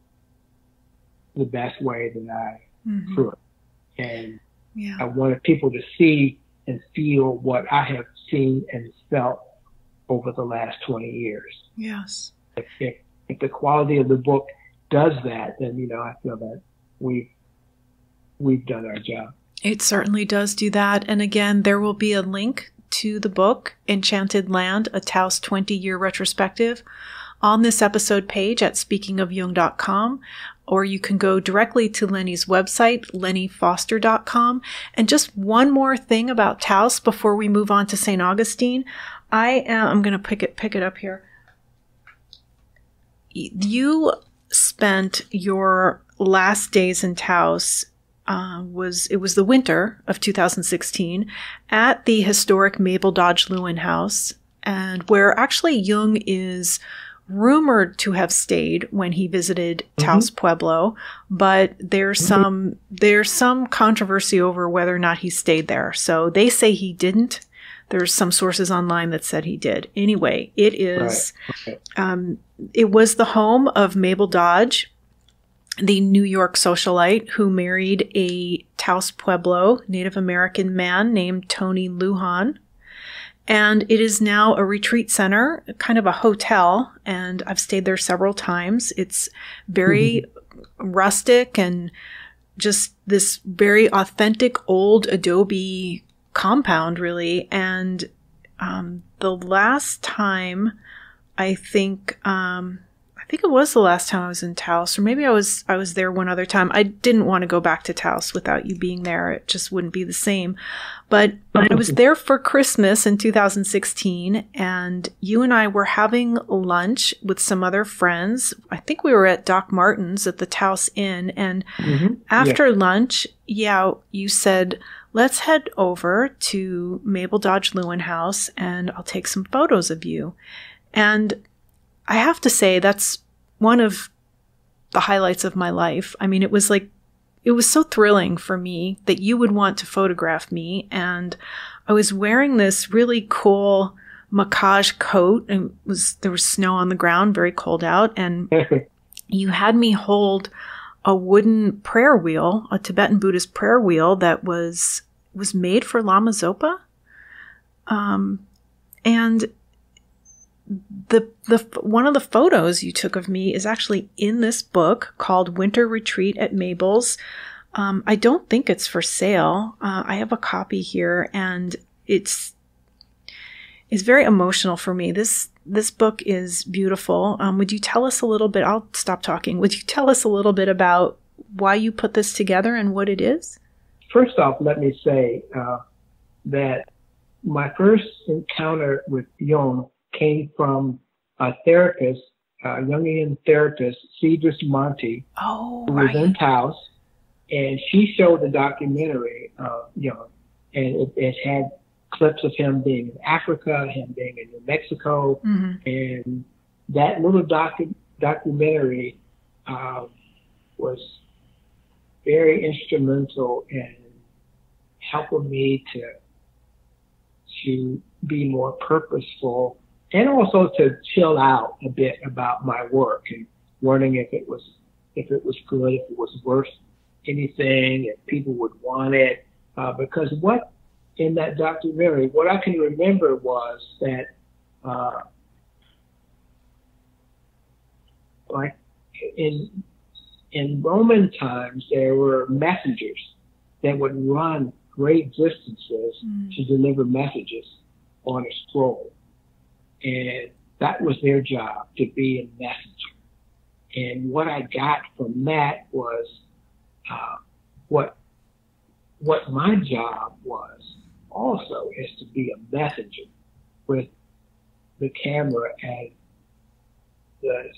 the best way that I mm-hmm. could. And yeah. I wanted people to see and feel what I have seen and felt over the last 20 years. Yes. If the quality of the book does that, then, you know, I feel that we've done our job. It certainly does do that. And again, there will be a link to the book, Enchanted Land, a Taos 20-year retrospective, on this episode page at speakingofjung.com, or you can go directly to Lenny's website, lennyfoster.com. And just one more thing about Taos before we move on to St. Augustine. I'm going to pick it up here. You spent your last days in Taos, it was the winter of 2016, at the historic Mabel Dodge Luhan House, and where actually Jung is rumored to have stayed when he visited mm-hmm. Taos Pueblo, but there's some controversy over whether or not he stayed there. So they say he didn't. There's some sources online that said he did. Anyway, it is right. Okay. It was the home of Mabel Dodge, the New York socialite who married a Taos Pueblo Native American man named Tony Luhan. And it is now a retreat center, kind of a hotel, and I've stayed there several times. It's very mm-hmm. rustic and just this very authentic old adobe compound, really. And the last time, I think it was the last time I was in Taos, or maybe I was there one other time. I didn't want to go back to Taos without you being there. It just wouldn't be the same. But I was there for Christmas in 2016, and you and I were having lunch with some other friends. I think we were at Doc Martin's at the Taos Inn. And mm-hmm. after yeah. lunch, yeah, you said, let's head over to Mabel Dodge Luhan House, and I'll take some photos of you. And I have to say that's one of the highlights of my life. I mean, it was so thrilling for me that you would want to photograph me. And I was wearing this really cool macage coat, and there was snow on the ground, very cold out. And you had me hold a wooden prayer wheel, a Tibetan Buddhist prayer wheel that was made for Lama Zopa. And the one of the photos you took of me is actually in this book called Winter Retreat at Mabel's. I don't think it's for sale. I have a copy here, and it's very emotional for me. This book is beautiful. Would you tell us a little bit? I'll stop talking. Would you tell us a little bit about why you put this together and what it is? First off, let me say that my first encounter with Jung came from a therapist Jungian therapist, Cedrus Monti, who was in Taos, and she showed the documentary of Jung, and it had clips of him being in Africa, him being in New Mexico, and that little documentary was very instrumental in helping me to be more purposeful and also to chill out a bit about my work and wondering if it was good, if it was worth anything, if people would want it. Because what in that documentary, what I can remember was that like in Roman times, there were messengers that would run great distances to deliver messages on a scroll. And that was their job, to be a messenger. And what I got from that was what my job was also is to be a messenger with the camera and the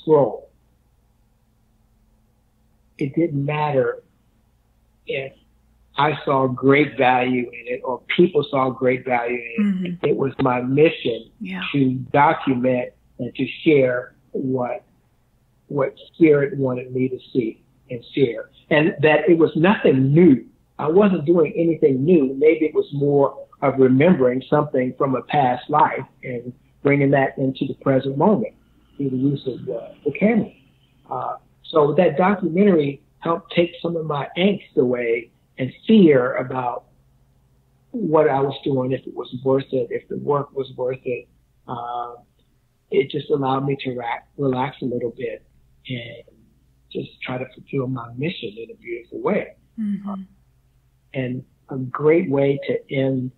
scroll. It didn't matter if I saw great value in it or people saw great value in it. It was my mission to document and to share what spirit wanted me to see and share. And that it was nothing new. I wasn't doing anything new. Maybe it was more of remembering something from a past life and bringing that into the present moment through the use of the camera. So that documentary helped take some of my angst away and fear about what I was doing, if it was worth it, if the work was worth it. It just allowed me to relax a little bit and just try to fulfill my mission in a beautiful way. And a great way to end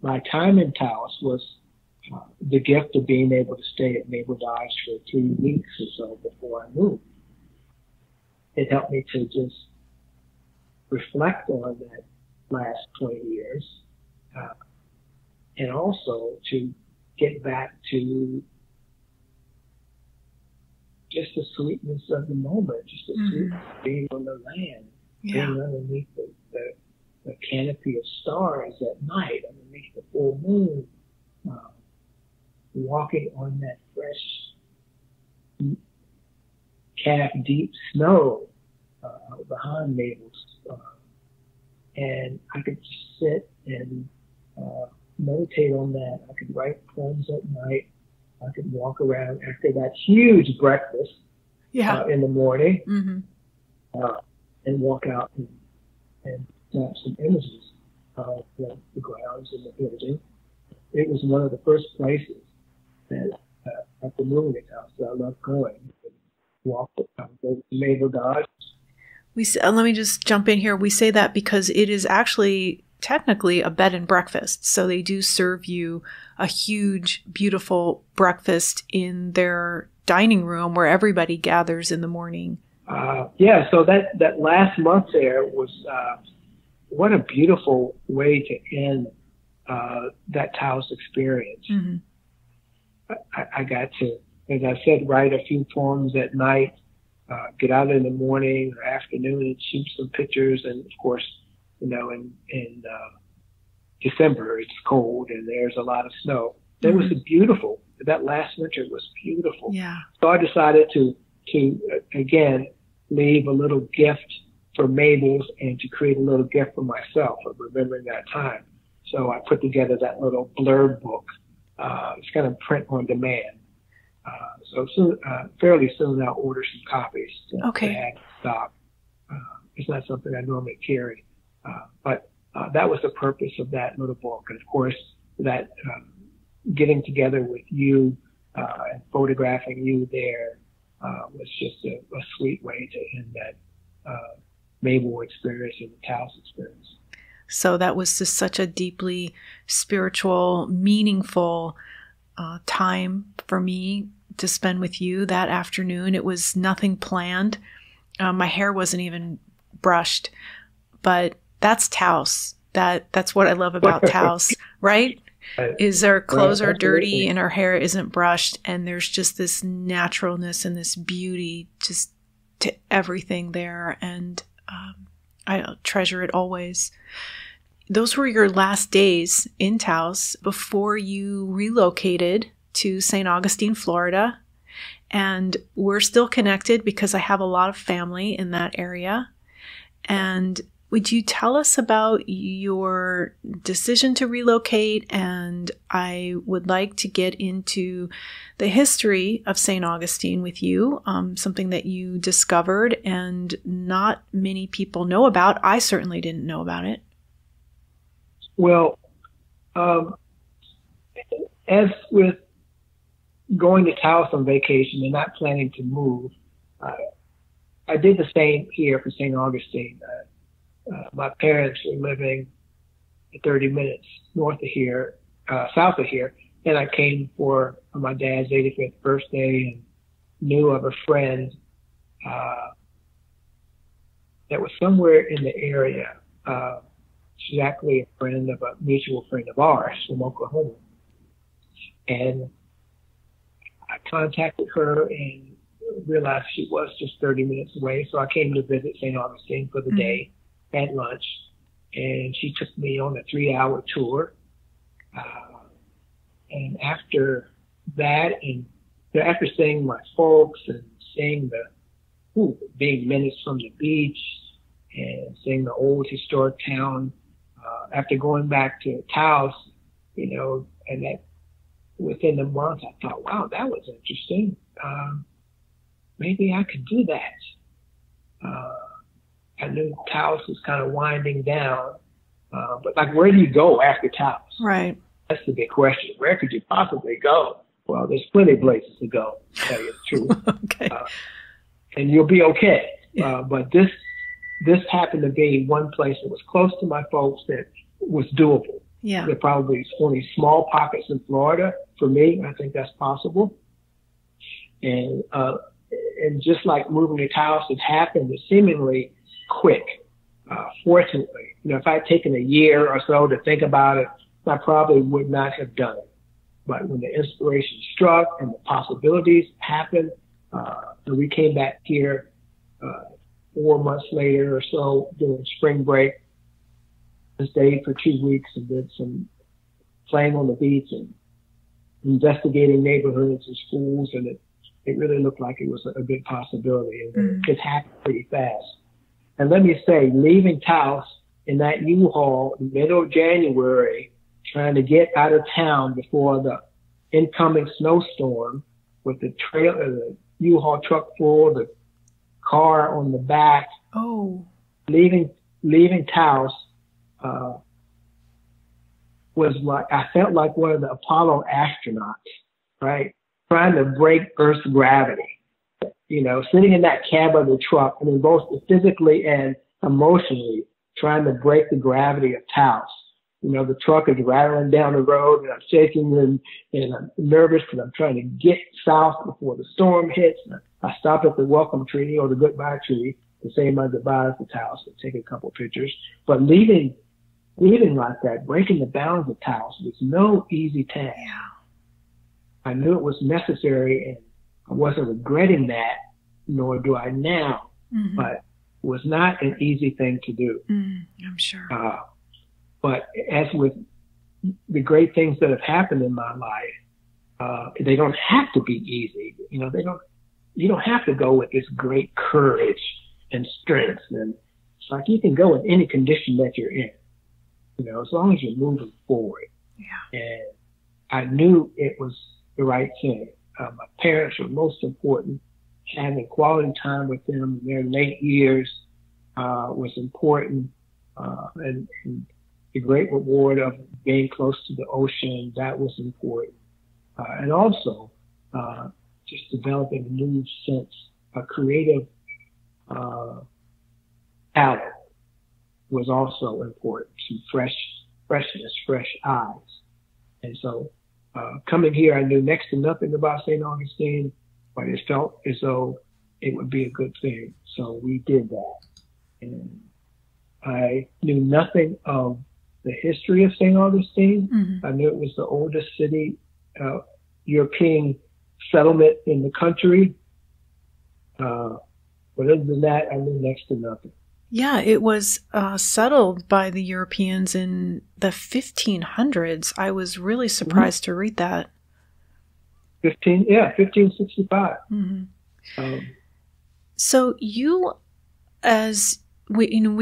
my time in Taos was the gift of being able to stay at Mabel Dodge for 3 weeks or so before I moved. It helped me to just reflect on that last 20 years and also to get back to just the sweetness of the moment, just the sweetness of being on the land, being underneath the canopy of stars at night, underneath the full moon, walking on that fresh, calf-deep snow behind Mabel's. And I could just sit and meditate on that. I could write poems at night. I could walk around after that huge breakfast in the morning and walk out and snap some images of the grounds and the building. It was one of the first places that at the moving house that I loved going. Walked with Mabel Dodge. Let me just jump in here. We say that because it is actually technically a bed and breakfast. So they do serve you a huge, beautiful breakfast in their dining room where everybody gathers in the morning. So that last month there was what a beautiful way to end that Taos experience. I got to, as I said, write a few poems at night. Get out in the morning or afternoon and shoot some pictures. And of course, in December, it's cold and there's a lot of snow. That was beautiful. That last winter was beautiful. Yeah. So I decided to again, leave a little gift for Mabel's and to create a little gift for myself of remembering that time. So I put together that little blurb book. It's kind of print on demand. So soon, fairly soon, I'll order some copies to add stock. It's not something I normally carry, but that was the purpose of that little book. And of course, that getting together with you and photographing you there was just a sweet way to end that Mabel experience and the Taos experience. So that was just such a deeply spiritual, meaningful time for me to spend with you that afternoon. It was nothing planned. My hair wasn't even brushed, but that's Taos. That's what I love about Taos, right? is our clothes are dirty and our hair isn't brushed, and there's just this naturalness and this beauty just to everything there, and I treasure it always. Those were your last days in Taos before you relocated to St. Augustine, Florida. And we're still connected because I have a lot of family in that area. And would you tell us about your decision to relocate? And I would like to get into the history of St. Augustine with you, something that you discovered and not many people know about. I certainly didn't know about it. Well, as with going to Taos on vacation and not planning to move, I did the same here for St. Augustine. My parents were living 30 minutes north of here, south of here, and I came for my dad's 85th birthday and knew of a friend that was somewhere in the area, exactly a friend of a mutual friend of ours from Oklahoma. And I contacted her and realized she was just 30 minutes away. So I came to visit St. Augustine for the day, had lunch, and she took me on a 3-hour tour. And after that, and after seeing my folks and seeing the big minutes from the beach and seeing the old historic town, after going back to Taos, you know, and that within the month, I thought, wow, that was interesting. Maybe I could do that. I knew Taos was kind of winding down, but like, where do you go after Taos? Right. That's the big question. Where could you possibly go? Well, there's plenty of places to go, to tell you the truth. Okay. And you'll be okay. Yeah. But this happened to be one place that was close to my folks that was doable. Yeah. There are probably only small pockets in Florida for me. I think that's possible. And just like moving to Taos, it happened seemingly quick. Fortunately, you know, if I had taken a year or so to think about it, I probably would not have done it. But when the inspiration struck and the possibilities happened, and we came back here 4 months later or so during spring break, stayed for 2 weeks and did some playing on the beach and investigating neighborhoods and schools, and it really looked like it was a good possibility, and it happened pretty fast. And let me say, leaving Taos in that U-Haul middle of January, trying to get out of town before the incoming snowstorm with the trailer, the U-Haul truck full, the car on the back. Oh, leaving Taos was like, I felt like one of the Apollo astronauts, right? Trying to break Earth's gravity, you know, sitting in that cab of the truck, I mean, both physically and emotionally trying to break the gravity of Taos. You know, the truck is rattling down the road and I'm shaking and I'm nervous because I'm trying to get south before the storm hits. And I stop at the welcome tree or the goodbye tree to say my goodbyes to Taos and take a couple pictures. But leaving like that, breaking the bounds of Taos was no easy task. I knew it was necessary, and I wasn't regretting that, nor do I now, but it was not an easy thing to do. I'm sure. But as with the great things that have happened in my life, they don't have to be easy. You know, you don't have to go with this great courage and strength. And it's like you can go in any condition that you're in. You know, as long as you're moving forward. Yeah. And I knew it was the right thing. My parents were most important. Having quality time with them in their late years was important. And the great reward of being close to the ocean, that was important. And also just developing a new sense, a creative talent was also important, some freshness, fresh eyes. And so coming here, I knew next to nothing about St. Augustine, but it felt as though it would be a good thing. So we did that. And I knew nothing of the history of St. Augustine. Mm-hmm. I knew it was the oldest city, European settlement in the country. But other than that, I knew next to nothing. Yeah, it was settled by the Europeans in the 1500s. I was really surprised mm-hmm. to read that. 1565. Mm-hmm. So you, as we, you know,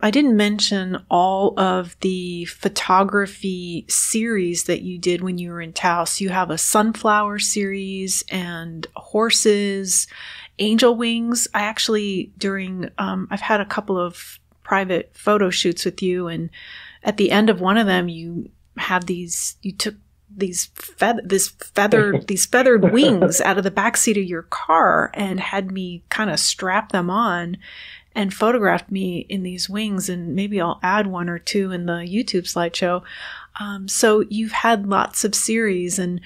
I didn't mention all of the photography series that you did when you were in Taos. You have a sunflower series and horses. Angel wings. I actually, during, I've had a couple of private photo shoots with you, and at the end of one of them, you have these, you took these feathered wings out of the backseat of your car and had me kind of strap them on and photographed me in these wings. And maybe I'll add one or two in the YouTube slideshow. So you've had lots of series, and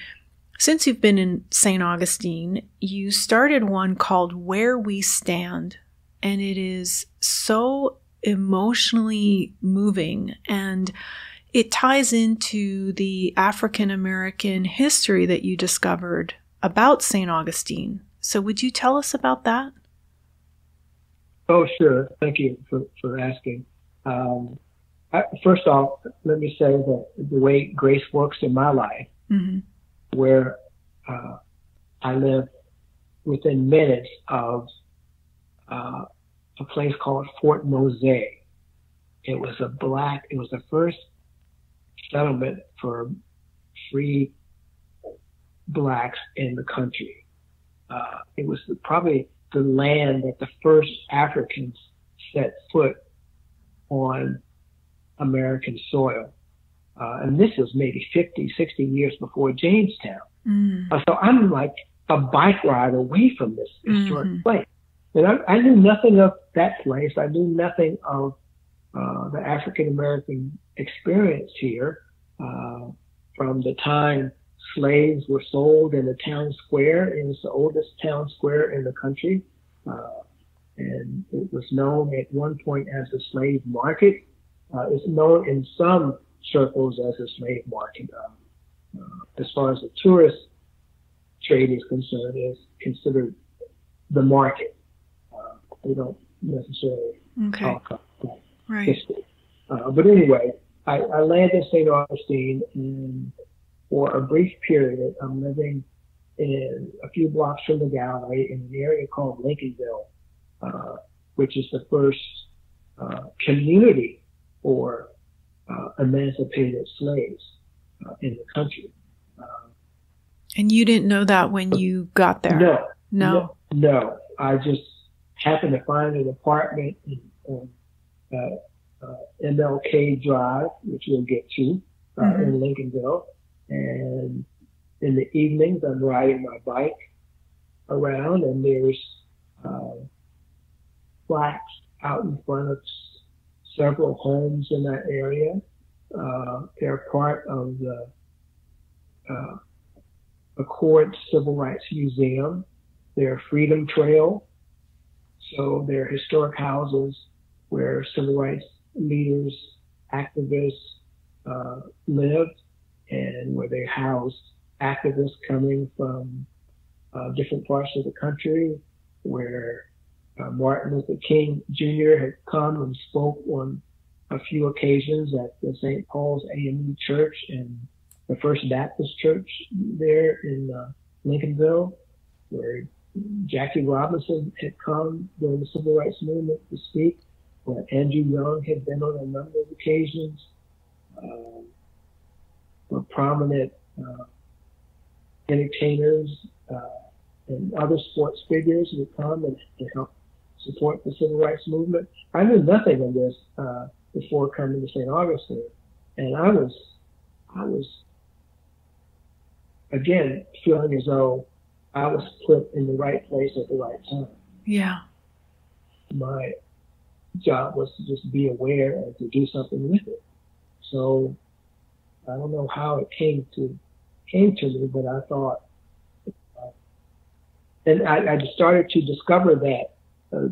since you've been in St. Augustine, you started one called Where We Stand, and it is so emotionally moving, and it ties into the African American history that you discovered about St. Augustine. So would you tell us about that? Oh, sure. Thank you for asking. First off, let me say that the way grace works in my life, mm-hmm. where I live within minutes of a place called Fort Mosaic. It was the first settlement for free blacks in the country. It was probably the land that the first Africans set foot on American soil. And this is maybe 50, 60 years before Jamestown. Mm. So I'm like a bike ride away from this historic mm-hmm. place. And I knew nothing of that place. I knew nothing of the African-American experience here from the time slaves were sold in the town square. It was the oldest town square in the country. And it was known at one point as the slave market. It's known in some circles as a slave market. As far as the tourist trade is concerned, is considered the market. They don't necessarily talk about that history. But anyway, I land in St. Augustine, and for a brief period, I'm living in a few blocks from the gallery in an area called Lincolnville, which is the first community for emancipated slaves in the country. And you didn't know that when you got there? No. I just happened to find an apartment on MLK Drive, which we'll get to, mm-hmm. in Lincolnville. And in the evenings, I'm riding my bike around, and there's blacks out in front of several homes in that area. They're part of the Accord Civil Rights Museum, their Freedom Trail. So they're historic houses where civil rights leaders, activists lived, and where they housed activists coming from different parts of the country, where Martin Luther King Jr. had come and spoke on a few occasions at the St. Paul's AME Church and the First Baptist Church there in Lincolnville, where Jackie Robinson had come during the Civil Rights Movement to speak, where Andrew Young had been on a number of occasions, where prominent entertainers and other sports figures would come and help support the civil rights movement. I knew nothing of this before coming to St. Augustine, and I was again feeling as though I was put in the right place at the right time. Yeah, my job was to just be aware and to do something with it. So I don't know how it came to me, but I thought, and I started to discover that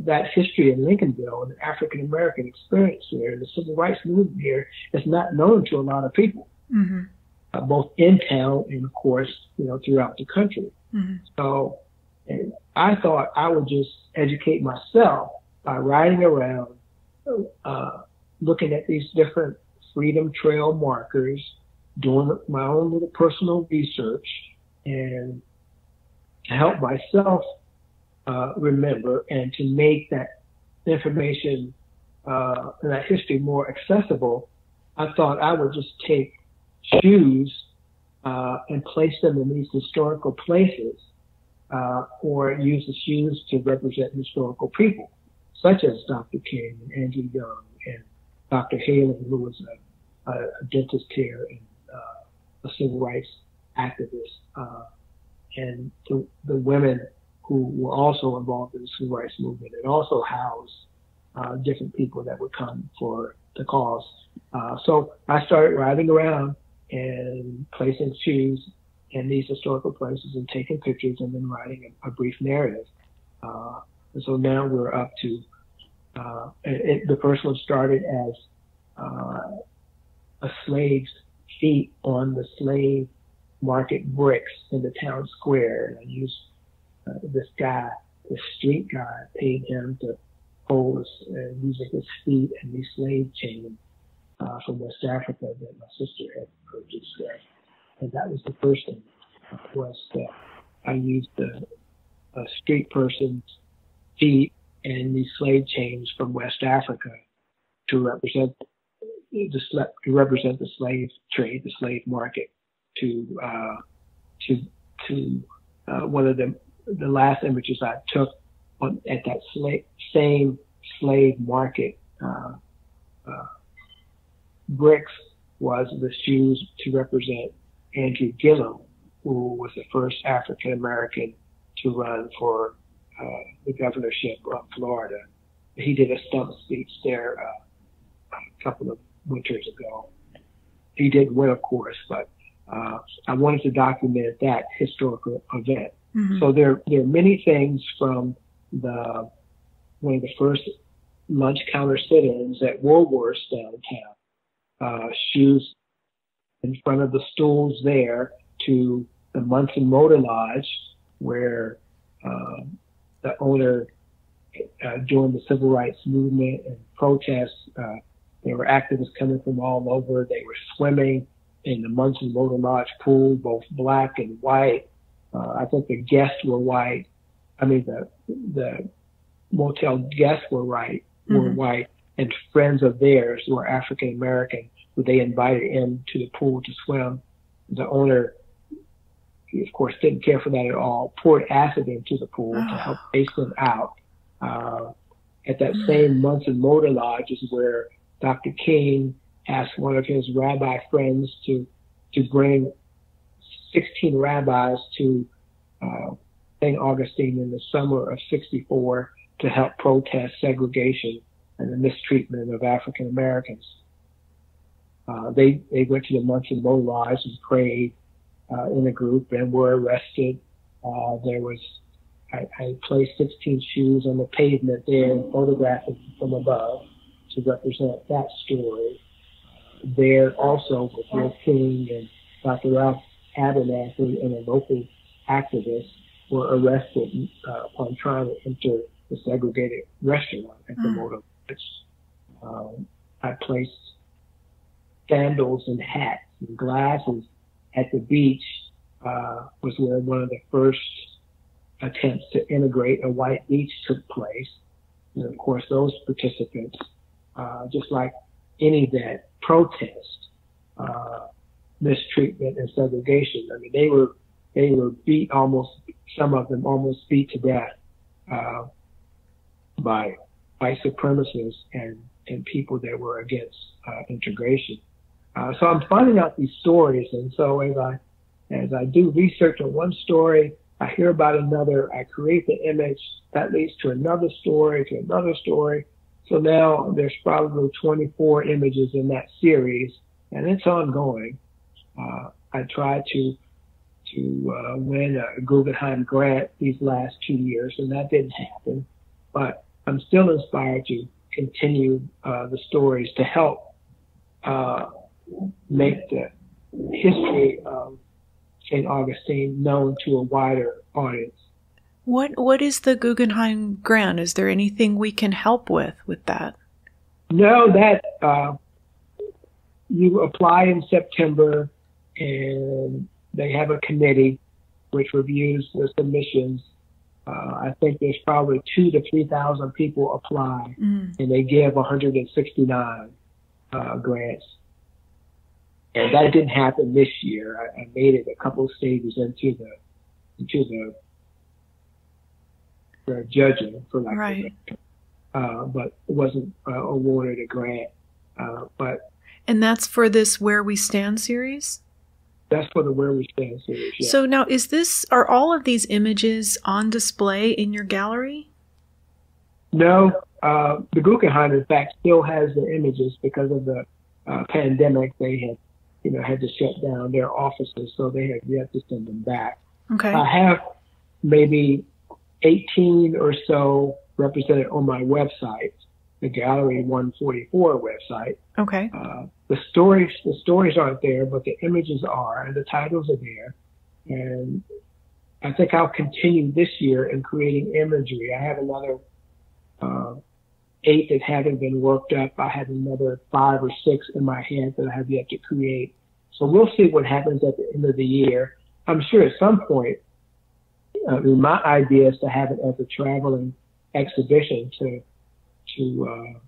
that history in Lincolnville and the African-American experience here and the civil rights movement here is not known to a lot of people, mm-hmm. Both in town and, of course, you know, throughout the country. Mm-hmm. So and I thought I would just educate myself by riding around, looking at these different Freedom Trail markers, doing my own little personal research, and to help myself remember and to make that information and that history more accessible. I thought I would just take shoes and place them in these historical places or use the shoes to represent historical people, such as Dr. King and Andrew Young and Dr. Haley, who was a dentist here and a civil rights activist, and the women who were also involved in the civil rights movement, and also housed different people that would come for the cause. So I started riding around and placing shoes in these historical places and taking pictures and then writing a brief narrative. And so now we're up to, the first one started as a slave's feet on the slave market bricks in the town square. And I used this guy, the street guy, paid him to hold us using his feet and these slave chains from West Africa that my sister had purchased there. And that was the first thing, was that I used the street person's feet and these slave chains from West Africa to represent the slave trade, the slave market, to one of the last images I took at that same slave market bricks was the shoes to represent Andrew Gillum, who was the first African American to run for the governorship of Florida. He did a stump speech there a couple of winters ago. He did win, of course, but I wanted to document that historical event. Mm-hmm. So there are many things from one of the first lunch counter sit-ins at Woolworths downtown, shoes in front of the stools there, to the Munson Motor Lodge, where the owner during the civil rights movement and protests, there were activists coming from all over. They were swimming in the Munson Motor Lodge pool, both black and white. I think the guests were white. I mean, the motel guests were white, and friends of theirs who were African American, who they invited in to the pool to swim. The owner, he of course didn't care for that at all, poured acid into the pool to help base them out. At that same Munson Motor Lodge is where Dr. King asked one of his rabbi friends to bring 16 rabbis to St. Augustine in the summer of '64 to help protest segregation and the mistreatment of African Americans. They went to the Munson Motor Lodge and prayed in a group and were arrested. I placed 16 shoes on the pavement there and photographed them from above to represent that story. There also with Bill King and Dr. Ralph Abernathy and a local activist were arrested upon trying to enter the segregated restaurant at the Motor Lodge. I placed sandals and hats and glasses at the beach, was where one of the first attempts to integrate a white beach took place. And of course, those participants, just like any event, protest, mistreatment and segregation. I mean, they were beat some of them almost beat to death, by white supremacists and people that were against, integration. So I'm finding out these stories. And so as I do research on one story, I hear about another, I create the image that leads to another story, to another story. So now there's probably 24 images in that series, and it's ongoing. I tried to win a Guggenheim grant these last 2 years, and that didn't happen. But I'm still inspired to continue the stories to help make the history of St. Augustine known to a wider audience. What is the Guggenheim grant? Is there anything we can help with that? No, that you apply in September, and they have a committee which reviews the submissions. I think there's probably 2,000 to 3,000 people apply, and they give 169 grants. And that didn't happen this year. I made it a couple of stages into the judging, for lack right. of a but wasn't awarded a grant. And that's for this Where We Stand series? That's for the Where We Stand series, yeah. So now are all of these images on display in your gallery? No. The Guggenheim, in fact, still has the images because of the pandemic. They had, had to shut down their offices, so they have yet to send them back. Okay. I have maybe 18 or so represented on my website, the Gallery 144 website. Okay. The stories aren't there, but the images are, and the titles are there. And I think I'll continue this year in creating imagery. I have another 8 that haven't been worked up. I have another 5 or 6 in my head that I have yet to create. So we'll see what happens at the end of the year. I'm sure at some point, my idea is to have it as a traveling exhibition to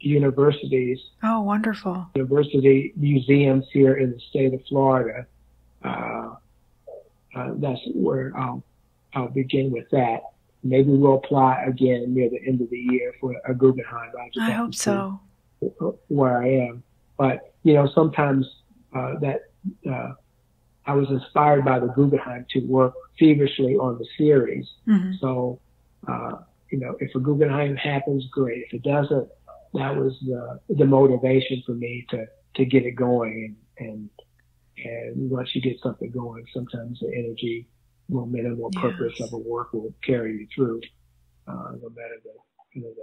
universities. Oh, wonderful. University museums here in the state of Florida. That's where I'll begin with that. Maybe we'll apply again near the end of the year for a Guggenheim. I hope so. Where I am. But, sometimes I was inspired by the Guggenheim to work feverishly on the series. Mm-hmm. So, if a Guggenheim happens, great. If it doesn't, that was the motivation for me to get it going. And once you get something going, sometimes the energy, momentum, or purpose yes. of a work will carry you through, no matter the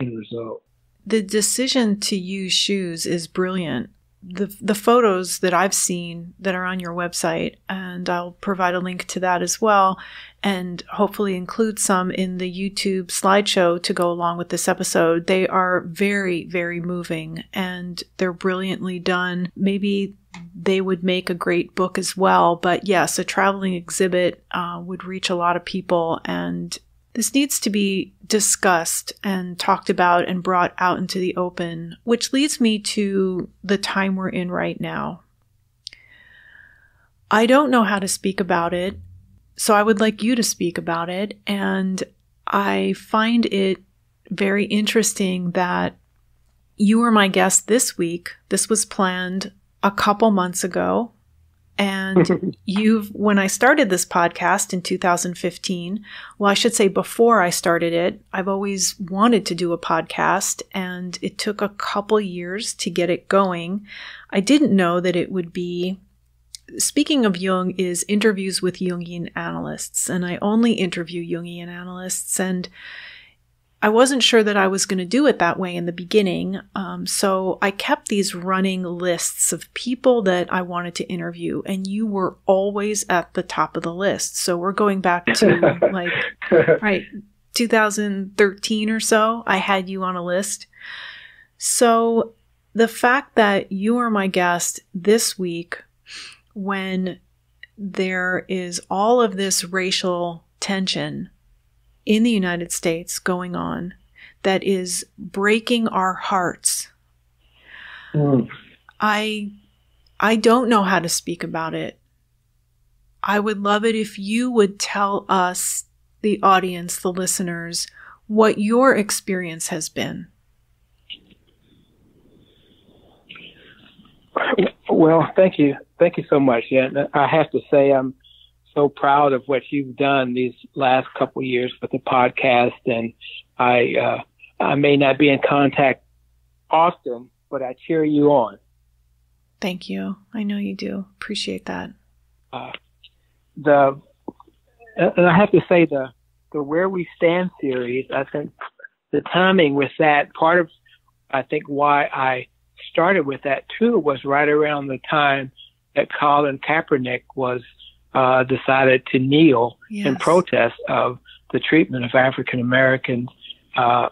end result. The decision to use shoes is brilliant. The photos that I've seen that are on your website, and I'll provide a link to that as well, and hopefully include some in the YouTube slideshow to go along with this episode. They are very, very moving, and they're brilliantly done. Maybe they would make a great book as well, but yes, a traveling exhibit would reach a lot of people, and this needs to be discussed and talked about and brought out into the open, which leads me to the time we're in right now. I don't know how to speak about it, so I would like you to speak about it. And I find it very interesting that you were my guest this week. This was planned a couple months ago. And when I started this podcast in 2015, well, I should say before I started it, I've always wanted to do a podcast, and it took a couple years to get it going. I didn't know that it would be, speaking of Jung, is interviews with Jungian analysts, and I only interview Jungian analysts, and I wasn't sure that I was going to do it that way in the beginning, so I kept these running lists of people that I wanted to interview, and you were always at the top of the list. So we're going back to 2013 or so, I had you on a list. So the fact that you are my guest this week, when there is all of this racial tension in the United States going on that is breaking our hearts. Mm. I don't know how to speak about it. I would love it if you would tell us, the audience, the listeners, what your experience has been. Well, thank you. Thank you so much. Yeah, I have to say I'm so proud of what you've done these last couple of years with the podcast. And I may not be in contact often, but I cheer you on. Thank you. I know you do. Appreciate that. And I have to say the the Where We Stand series, I think the timing with that, part of, I think, why I started with that too, was right around the time that Colin Kaepernick was decided to kneel in protest of the treatment of African Americans by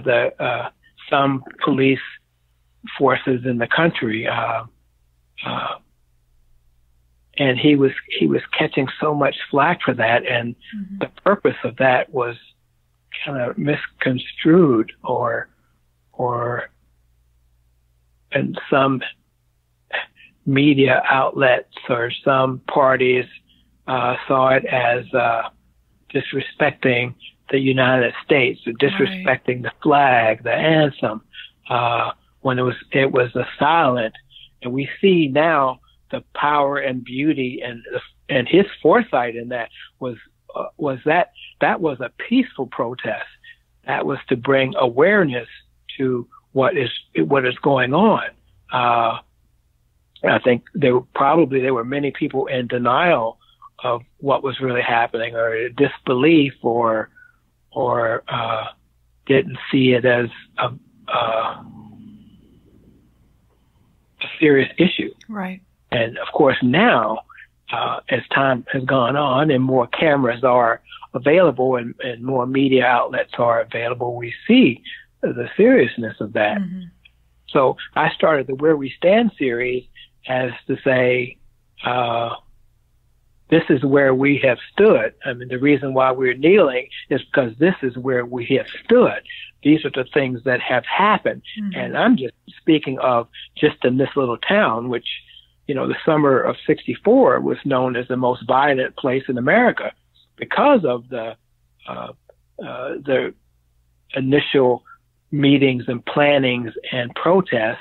the some police forces in the country, and he was catching so much flack for that, and the purpose of that was kind of misconstrued or in some media outlets or some parties saw it as disrespecting the United States, or disrespecting the flag, the anthem, when it was a silent. And we see now the power and beauty and his foresight in that was that was a peaceful protest. That was to bring awareness to what is going on. I think there were many people in denial of what was really happening, or disbelief, or didn't see it as a serious issue. Right. And of course now, as time has gone on and more cameras are available and more media outlets are available, we see the seriousness of that. Mm-hmm. So I started the Where We Stand series as to say, this is where we have stood. I mean, the reason why we're kneeling is because this is where we have stood. These are the things that have happened. Mm-hmm. And I'm just speaking of just in this little town, which, you know, the summer of '64 was known as the most violent place in America because of the initial meetings and plannings and protests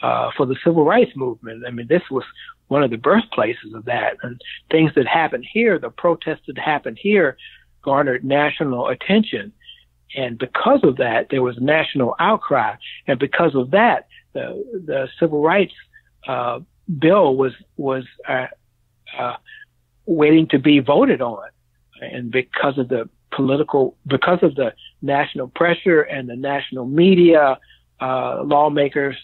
for the civil rights movement. I mean, this was one of the birthplaces of that, and things that happened here, the protests that happened here, garnered national attention. And because of that, there was national outcry. And because of that, the civil rights bill was waiting to be voted on. And because of the national pressure and the national media, lawmakers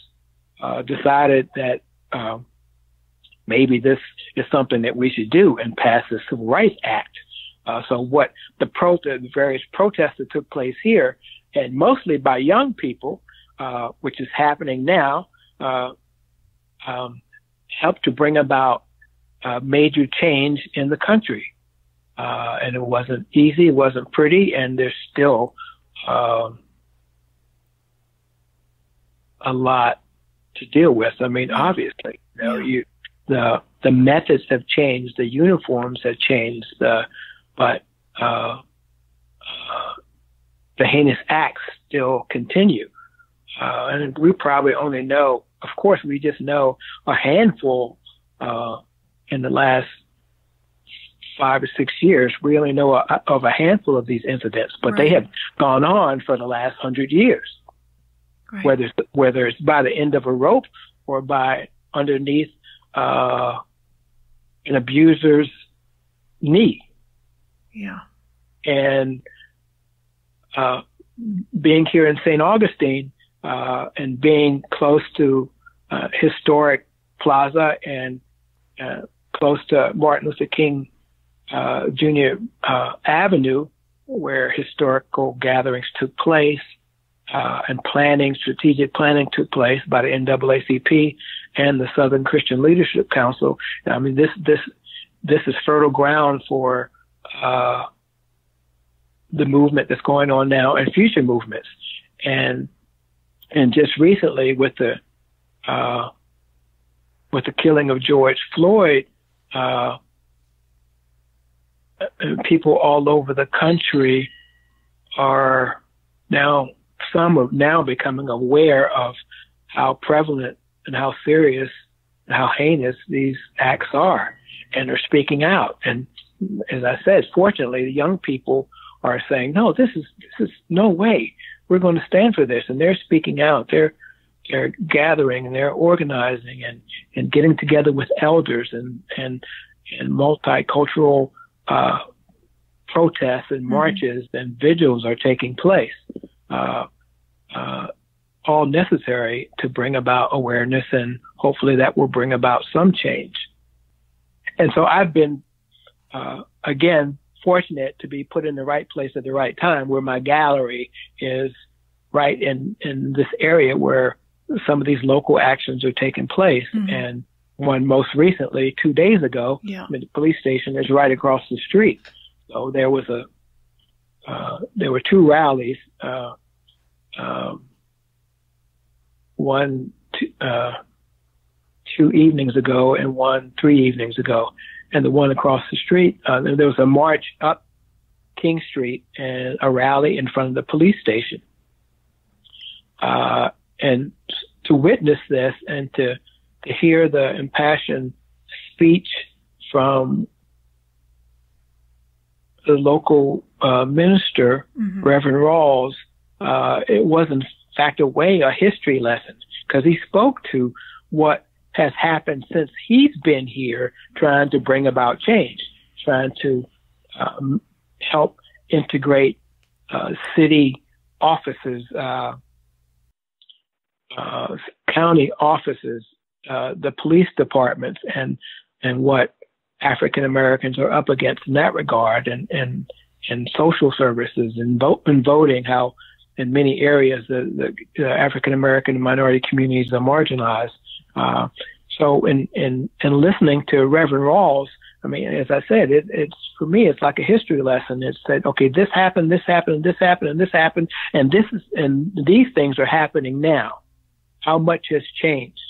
decided that maybe this is something that we should do and pass the Civil Rights Act. So what the various protests that took place here, and mostly by young people, which is happening now, helped to bring about major change in the country. And it wasn't easy, it wasn't pretty, and there's still a lot to deal with. I mean, obviously, you know, the methods have changed, the uniforms have changed, but the heinous acts still continue. And we probably only know, of course, we just know a handful in the last 5 or 6 years. We only know of a handful of these incidents, but they have gone on for the last 100 years. Right. Whether it's by the end of a rope or by underneath an abuser's knee. Yeah. And being here in St. Augustine and being close to historic plaza and close to Martin Luther King Jr. Avenue, where historical gatherings took place, and strategic planning took place by the NAACP and the Southern Christian Leadership Council. I mean, this is fertile ground for the movement that's going on now and future movements. And just recently with the killing of George Floyd, people all over the country are now, some are now becoming aware of how prevalent and how serious and how heinous these acts are, and are speaking out. And as I said, fortunately, the young people are saying, no, this is no way. We're going to stand for this. And they're speaking out. They're gathering and they're organizing and getting together with elders and multicultural protests and marches and vigils are taking place, all necessary to bring about awareness, and hopefully that will bring about some change. And so I've been, again, fortunate to be put in the right place at the right time, where my gallery is right in this area where some of these local actions are taking place. And one most recently, 2 days ago, the police station is right across the street. So there was a, there were two rallies, one two evenings ago and one 3 evenings ago. And the one across the street, there was a march up King Street and a rally in front of the police station. And to witness this and to hear the impassioned speech from the local minister, Reverend Rawls, it was in fact a way a history lesson, because he spoke to what has happened since he's been here trying to bring about change, trying to help integrate city offices, county offices, the police departments, and what African Americans are up against in that regard, and social services and voting, how in many areas the African American minority communities are marginalized. So in listening to Reverend Rawls, I mean, as I said, it's for me, it's like a history lesson. It said, okay, this happened, this happened, this happened, and this happened, and this is, and these things are happening now. How much has changed?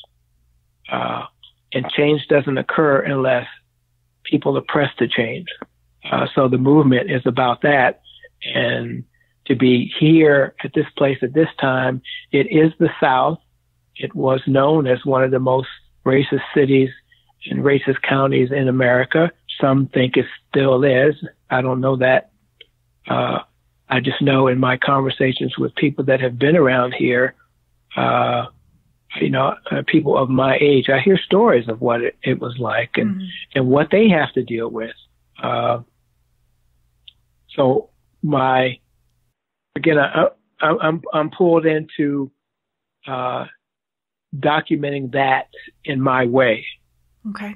And change doesn't occur unless people are pressed to change. So the movement is about that. And to be here at this place at this time, it is the South. It was known as one of the most racist cities and racist counties in America. Some think it still is. I don't know that. I just know in my conversations with people that have been around here, people of my age, I hear stories of what it was like and what they have to deal with. So I'm pulled into documenting that in my way. Okay.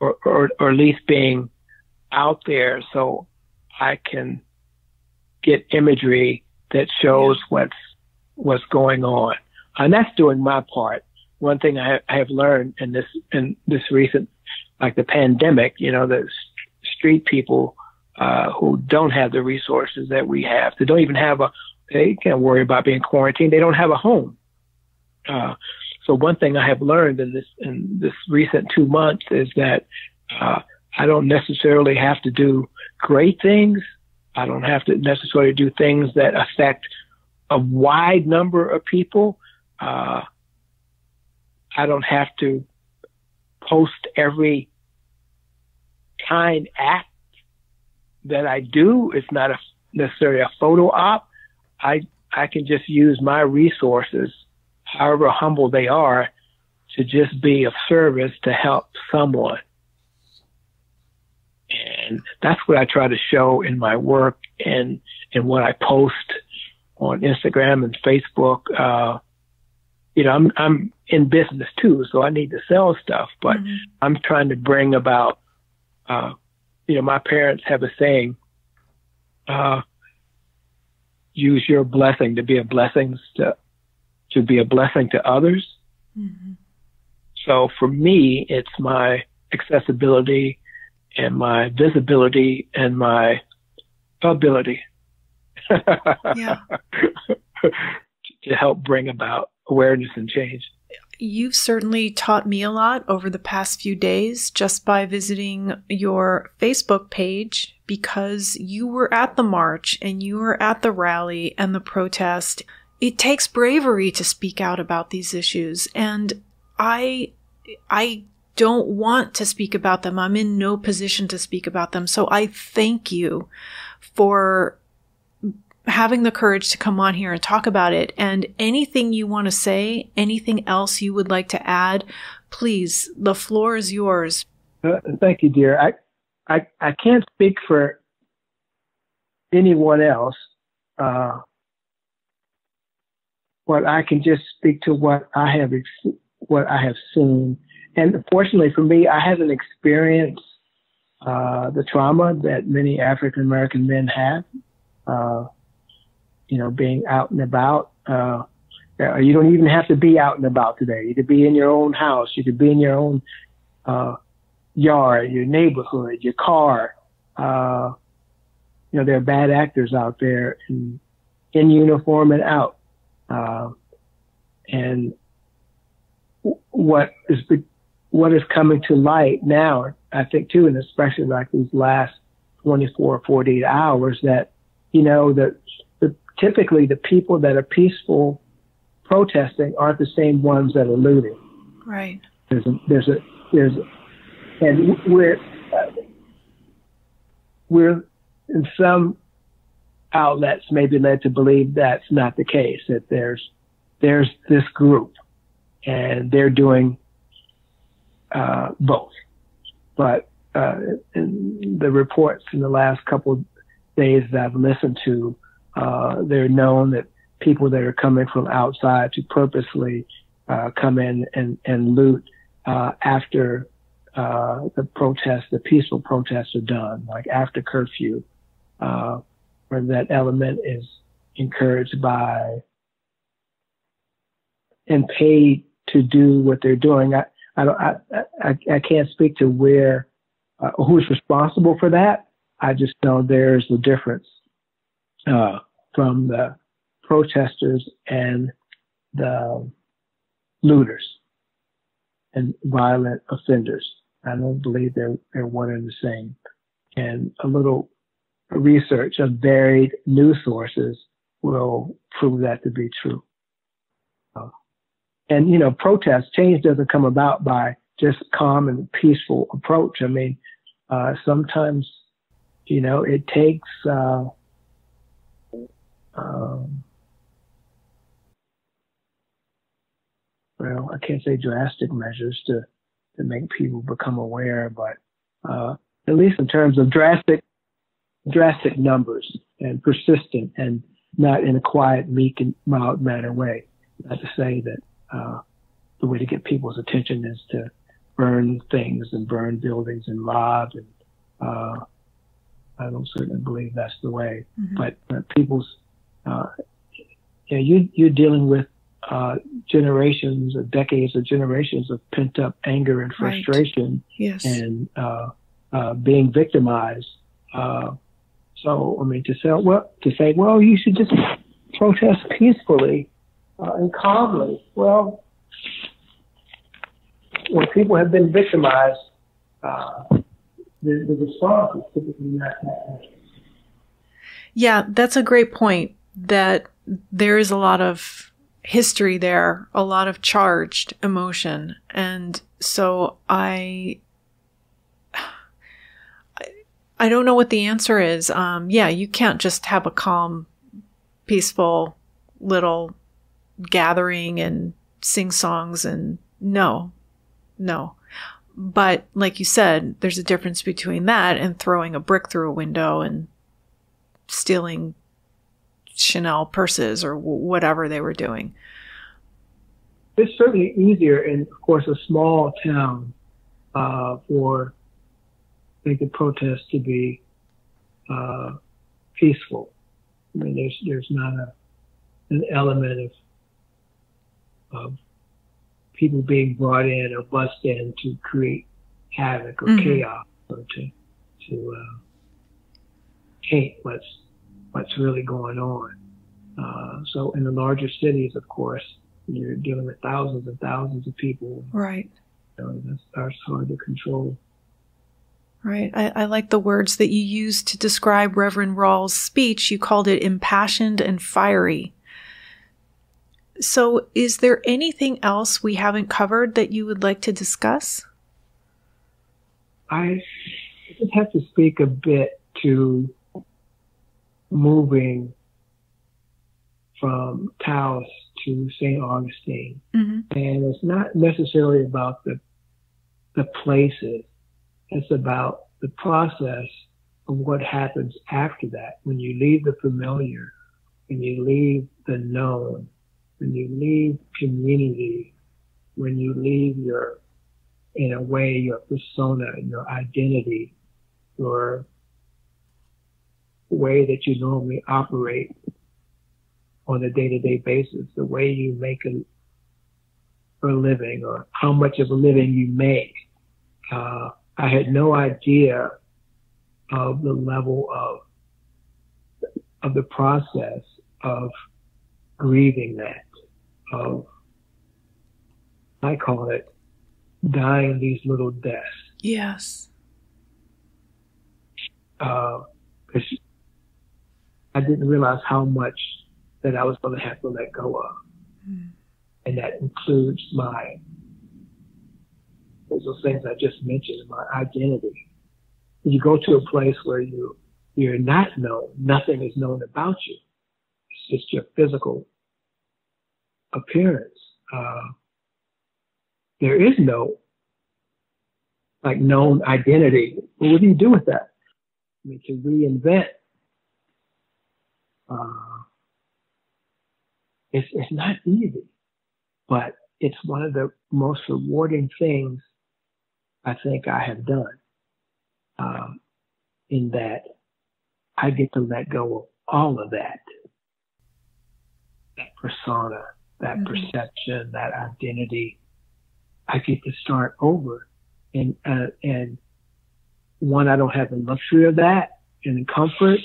Or at least being out there so I can get imagery that shows what's going on. And that's doing my part. One thing I have learned in this recent, like the pandemic, the street people who don't have the resources that we have. They don't even have they can't worry about being quarantined. They don't have a home. So one thing I have learned in this recent 2 months is that I don't necessarily have to do great things. I don't have to necessarily do things that affect a wide number of people. I don't have to post every kind act that I do. It's not necessarily a photo op. I can just use my resources, however humble they are, to just be of service to help someone. And that's what I try to show in my work and in what I post on Instagram and Facebook. I'm in business too, so I need to sell stuff, but I'm trying to bring about, my parents have a saying, use your blessing to be a blessing to be a blessing to others. So for me, it's my accessibility and my visibility and my ability to help bring about awareness and change. You've certainly taught me a lot over the past few days just by visiting your Facebook page, because you were at the march and you were at the rally and the protest. It takes bravery to speak out about these issues, and I don't want to speak about them. I'm in no position to speak about them. So I thank you for having the courage to come on here and talk about it. And anything you want to say, anything else you would like to add, please, the floor is yours. Thank you, dear. I can't speak for anyone else. But I can just speak to what I have seen. And fortunately for me, I haven't experienced the trauma that many African American men have. Being out and about. You don't even have to be out and about today. You could be in your own house. You could be in your own yard, your neighborhood, your car. There are bad actors out there in uniform and out. And what is coming to light now, I think too, and especially like these last 24, 48 hours, that, typically the people that are peaceful protesting aren't the same ones that are looting. Right. And we're in some outlets maybe led to believe that's not the case, that there's this group and they're doing both. But in the reports in the last couple of days that I've listened to, they're known that people that are coming from outside to purposely come in and loot after the peaceful protests are done, like after curfew, where that element is encouraged by and paid to do what they're doing. I can't speak to where who's responsible for that. I just know there's a difference from the protesters and the looters and violent offenders. I don't believe they're one and the same. And a little research of varied news sources will prove that to be true. And, protest change doesn't come about by just calm and peaceful approach. I mean, sometimes, it takes I can't say drastic measures to make people become aware, but at least in terms of drastic numbers and persistent and not in a quiet, meek, and mild manner way. Not to say that the way to get people's attention is to burn things and burn buildings and rob, and I don't certainly believe that's the way. Mm-hmm. But people's you're dealing with generations or decades or generations of pent up anger and frustration, right. Yes. And being victimized. So I mean, to say, you should just protest peacefully and calmly. Well, when people have been victimized, the response is typically not that. Yeah, that's a great point. That there is a lot of history there, a lot of charged emotion. And so I don't know what the answer is. You can't just have a calm, peaceful little gathering and sing songs and no. But like you said, there's a difference between that and throwing a brick through a window and stealing Chanel purses or whatever they were doing. It's certainly easier in, of course, a small town for the protest to be peaceful. I mean, there's not an element of people being brought in or bussed in to create havoc or mm-hmm. chaos or to paint what's really going on. So in the larger cities, of course, you're dealing with thousands and thousands of people. Right. So that's hard to control. Right. I like the words that you used to describe Reverend Rawls' speech. You called it impassioned and fiery. So is there anything else we haven't covered that you would like to discuss? I just have to speak a bit to moving from Taos to St. Augustine. Mm-hmm. And it's not necessarily about the places. It's about the process of what happens after that. When you leave the familiar, when you leave the known, when you leave community, when you leave your, in a way, your persona, your identity, your way that you normally operate on a day-to-day basis, the way you make a living or how much of a living you make. I had no idea of the level of the process of grieving that, of, I call it, dying these little deaths. Yes. I didn't realize how much that I was going to have to let go of. Mm. And that includes my, those things I just mentioned, my identity. You go to a place where you're not known, nothing is known about you. It's just your physical appearance. There is no, like, known identity. Well, what do you do with that? I mean, to reinvent, it's not easy, but it's one of the most rewarding things I think I have done, in that I get to let go of all of that, that persona, that mm-hmm. perception, that identity. I get to start over, and one, I don't have the luxury of that and the comfort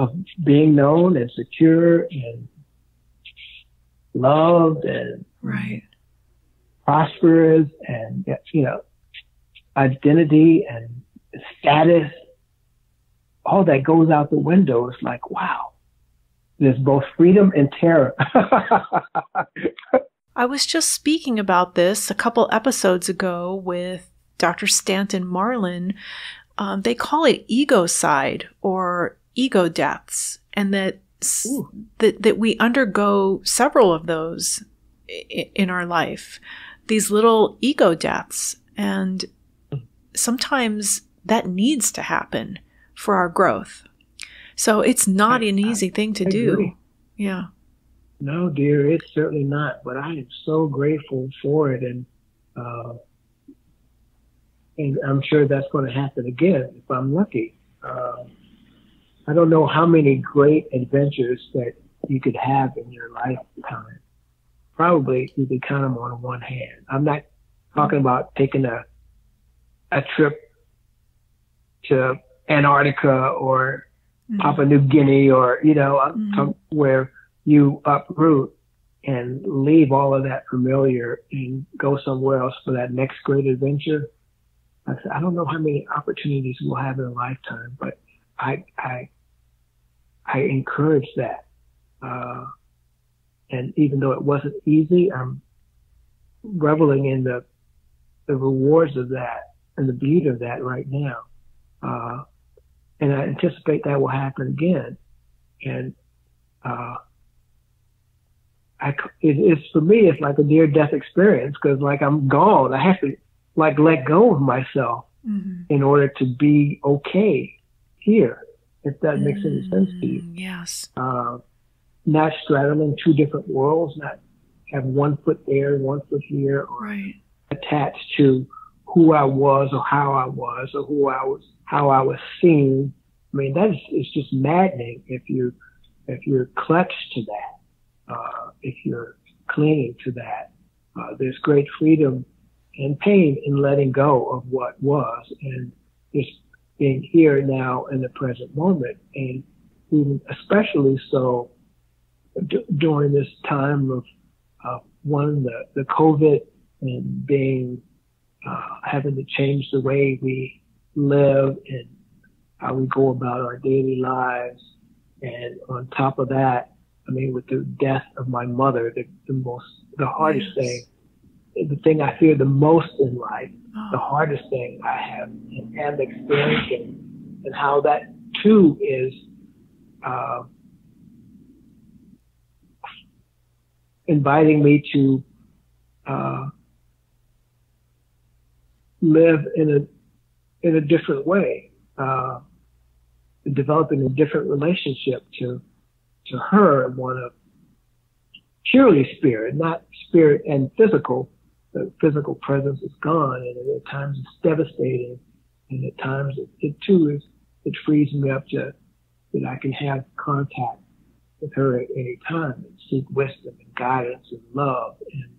of being known and secure and loved and right. prosperous and, you know, identity and status. All that goes out the window. It's like, wow, there's both freedom and terror. I was just speaking about this a couple episodes ago with Dr. Stanton Marlin. They call it egocide or ego deaths, and that we undergo several of those in our life, these little ego deaths. And sometimes that needs to happen for our growth. So it's not an easy thing to do. Yeah. No, dear, it's certainly not. But I am so grateful for it, and I'm sure that's going to happen again if I'm lucky. I don't know how many great adventures that you could have in your lifetime. Probably you could count them on one hand. I'm not talking about taking a trip to Antarctica or mm-hmm. Papua New Guinea or, you know, mm-hmm. where you uproot and leave all of that familiar and go somewhere else for that next great adventure. I don't know how many opportunities we'll have in a lifetime, but I encourage that. And even though it wasn't easy, I'm reveling in the rewards of that and the beauty of that right now. And I anticipate that will happen again. And, it's for me, it's like a near death experience, because like I'm gone. I have to like let go of myself mm-hmm. in order to be okay here, if that makes any sense to you. Yes. Not straddling two different worlds, not have one foot there and one foot here, or right. attached to who I was or how I was or how I was seen. I mean, it's just maddening if you're clutched to that. If you're clinging to that, there's great freedom and pain in letting go of what was and just being here now in the present moment. And even especially so during this time of, one, the COVID and being, having to change the way we live and how we go about our daily lives. And on top of that, I mean, with the death of my mother, the hardest yes. thing, the thing I fear the most in life, oh. the hardest thing I have experienced, and how that too is, inviting me to, live in in a different way, developing a different relationship to her, one of purely spirit, not spirit and physical. The physical presence is gone, and at times it's devastating, and at times it frees me up to that I can have contact with her at any time and seek wisdom and guidance and love. And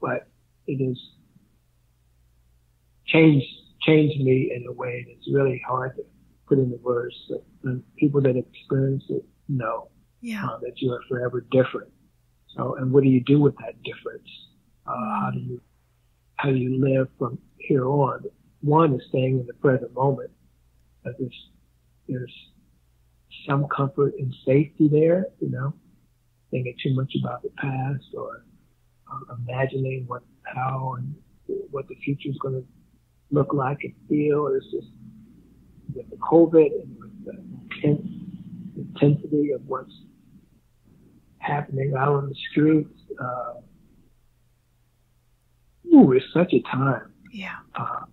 but it has changed me in a way that's really hard to put into words. The people that experience it know that you are forever different. So, and what do you do with that difference? How do you live from here on? One is staying in the present moment. There's some comfort and safety there, you know, thinking too much about the past or imagining how the future is going to look like and feel. It's just with the COVID and with the intensity of what's happening out on the streets. It's such a time. Yeah.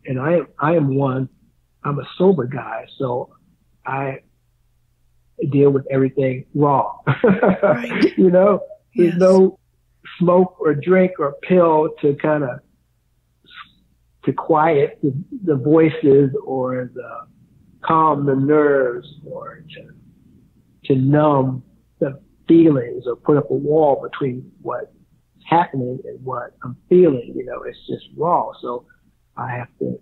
And I'm a sober guy, so I deal with everything raw. Right. You know, there's no smoke or drink or pill to kind of to quiet the voices or the calm the nerves or to numb the feelings or put up a wall between what's happening and what I'm feeling. You know, it's just raw. So I have to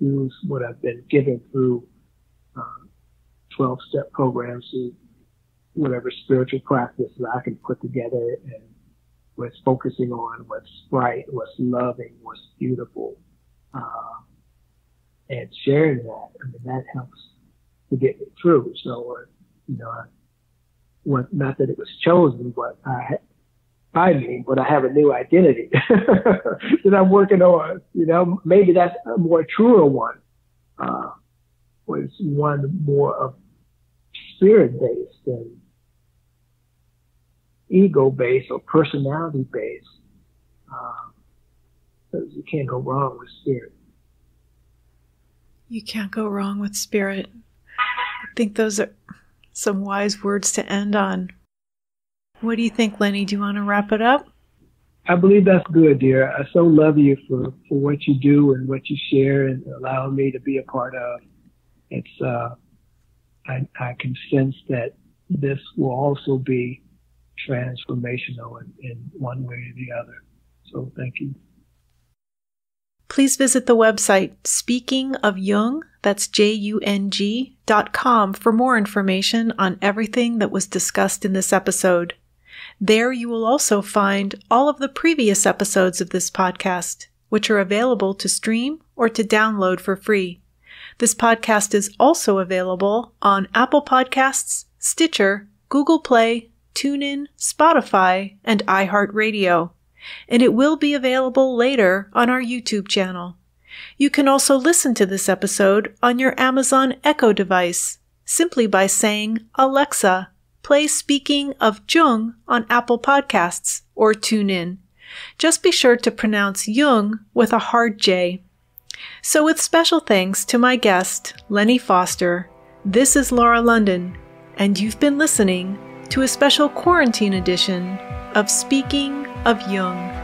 use what I've been given through 12-step programs to whatever spiritual practice that I can put together, and what's focusing on what's right, what's loving, what's beautiful, and sharing that. I mean, that helps to get me through. So, you know, not that it was chosen, but I have a new identity that I'm working on. You know, maybe that's a more truer one, or it's one more of spirit-based than ego-based or personality-based. Because you can't go wrong with spirit. You can't go wrong with spirit. I think those are some wise words to end on. What do you think, Lenny? Do you want to wrap it up? I believe that's good, dear. I so love you for what you do and what you share and allowing me to be a part of. It's I can sense that this will also be transformational in one way or the other. So thank you. Please visit the website speakingofjung.com. That's JUNG.com for more information on everything that was discussed in this episode. There you will also find all of the previous episodes of this podcast, which are available to stream or to download for free. This podcast is also available on Apple Podcasts, Stitcher, Google Play, TuneIn, Spotify, and iHeartRadio. And it will be available later on our YouTube channel. You can also listen to this episode on your Amazon Echo device simply by saying, Alexa, play Speaking of Jung on Apple Podcasts or TuneIn. Just be sure to pronounce Jung with a hard J. So with special thanks to my guest, Lenny Foster, this is Laura London, and you've been listening to a special quarantine edition of Speaking of Jung.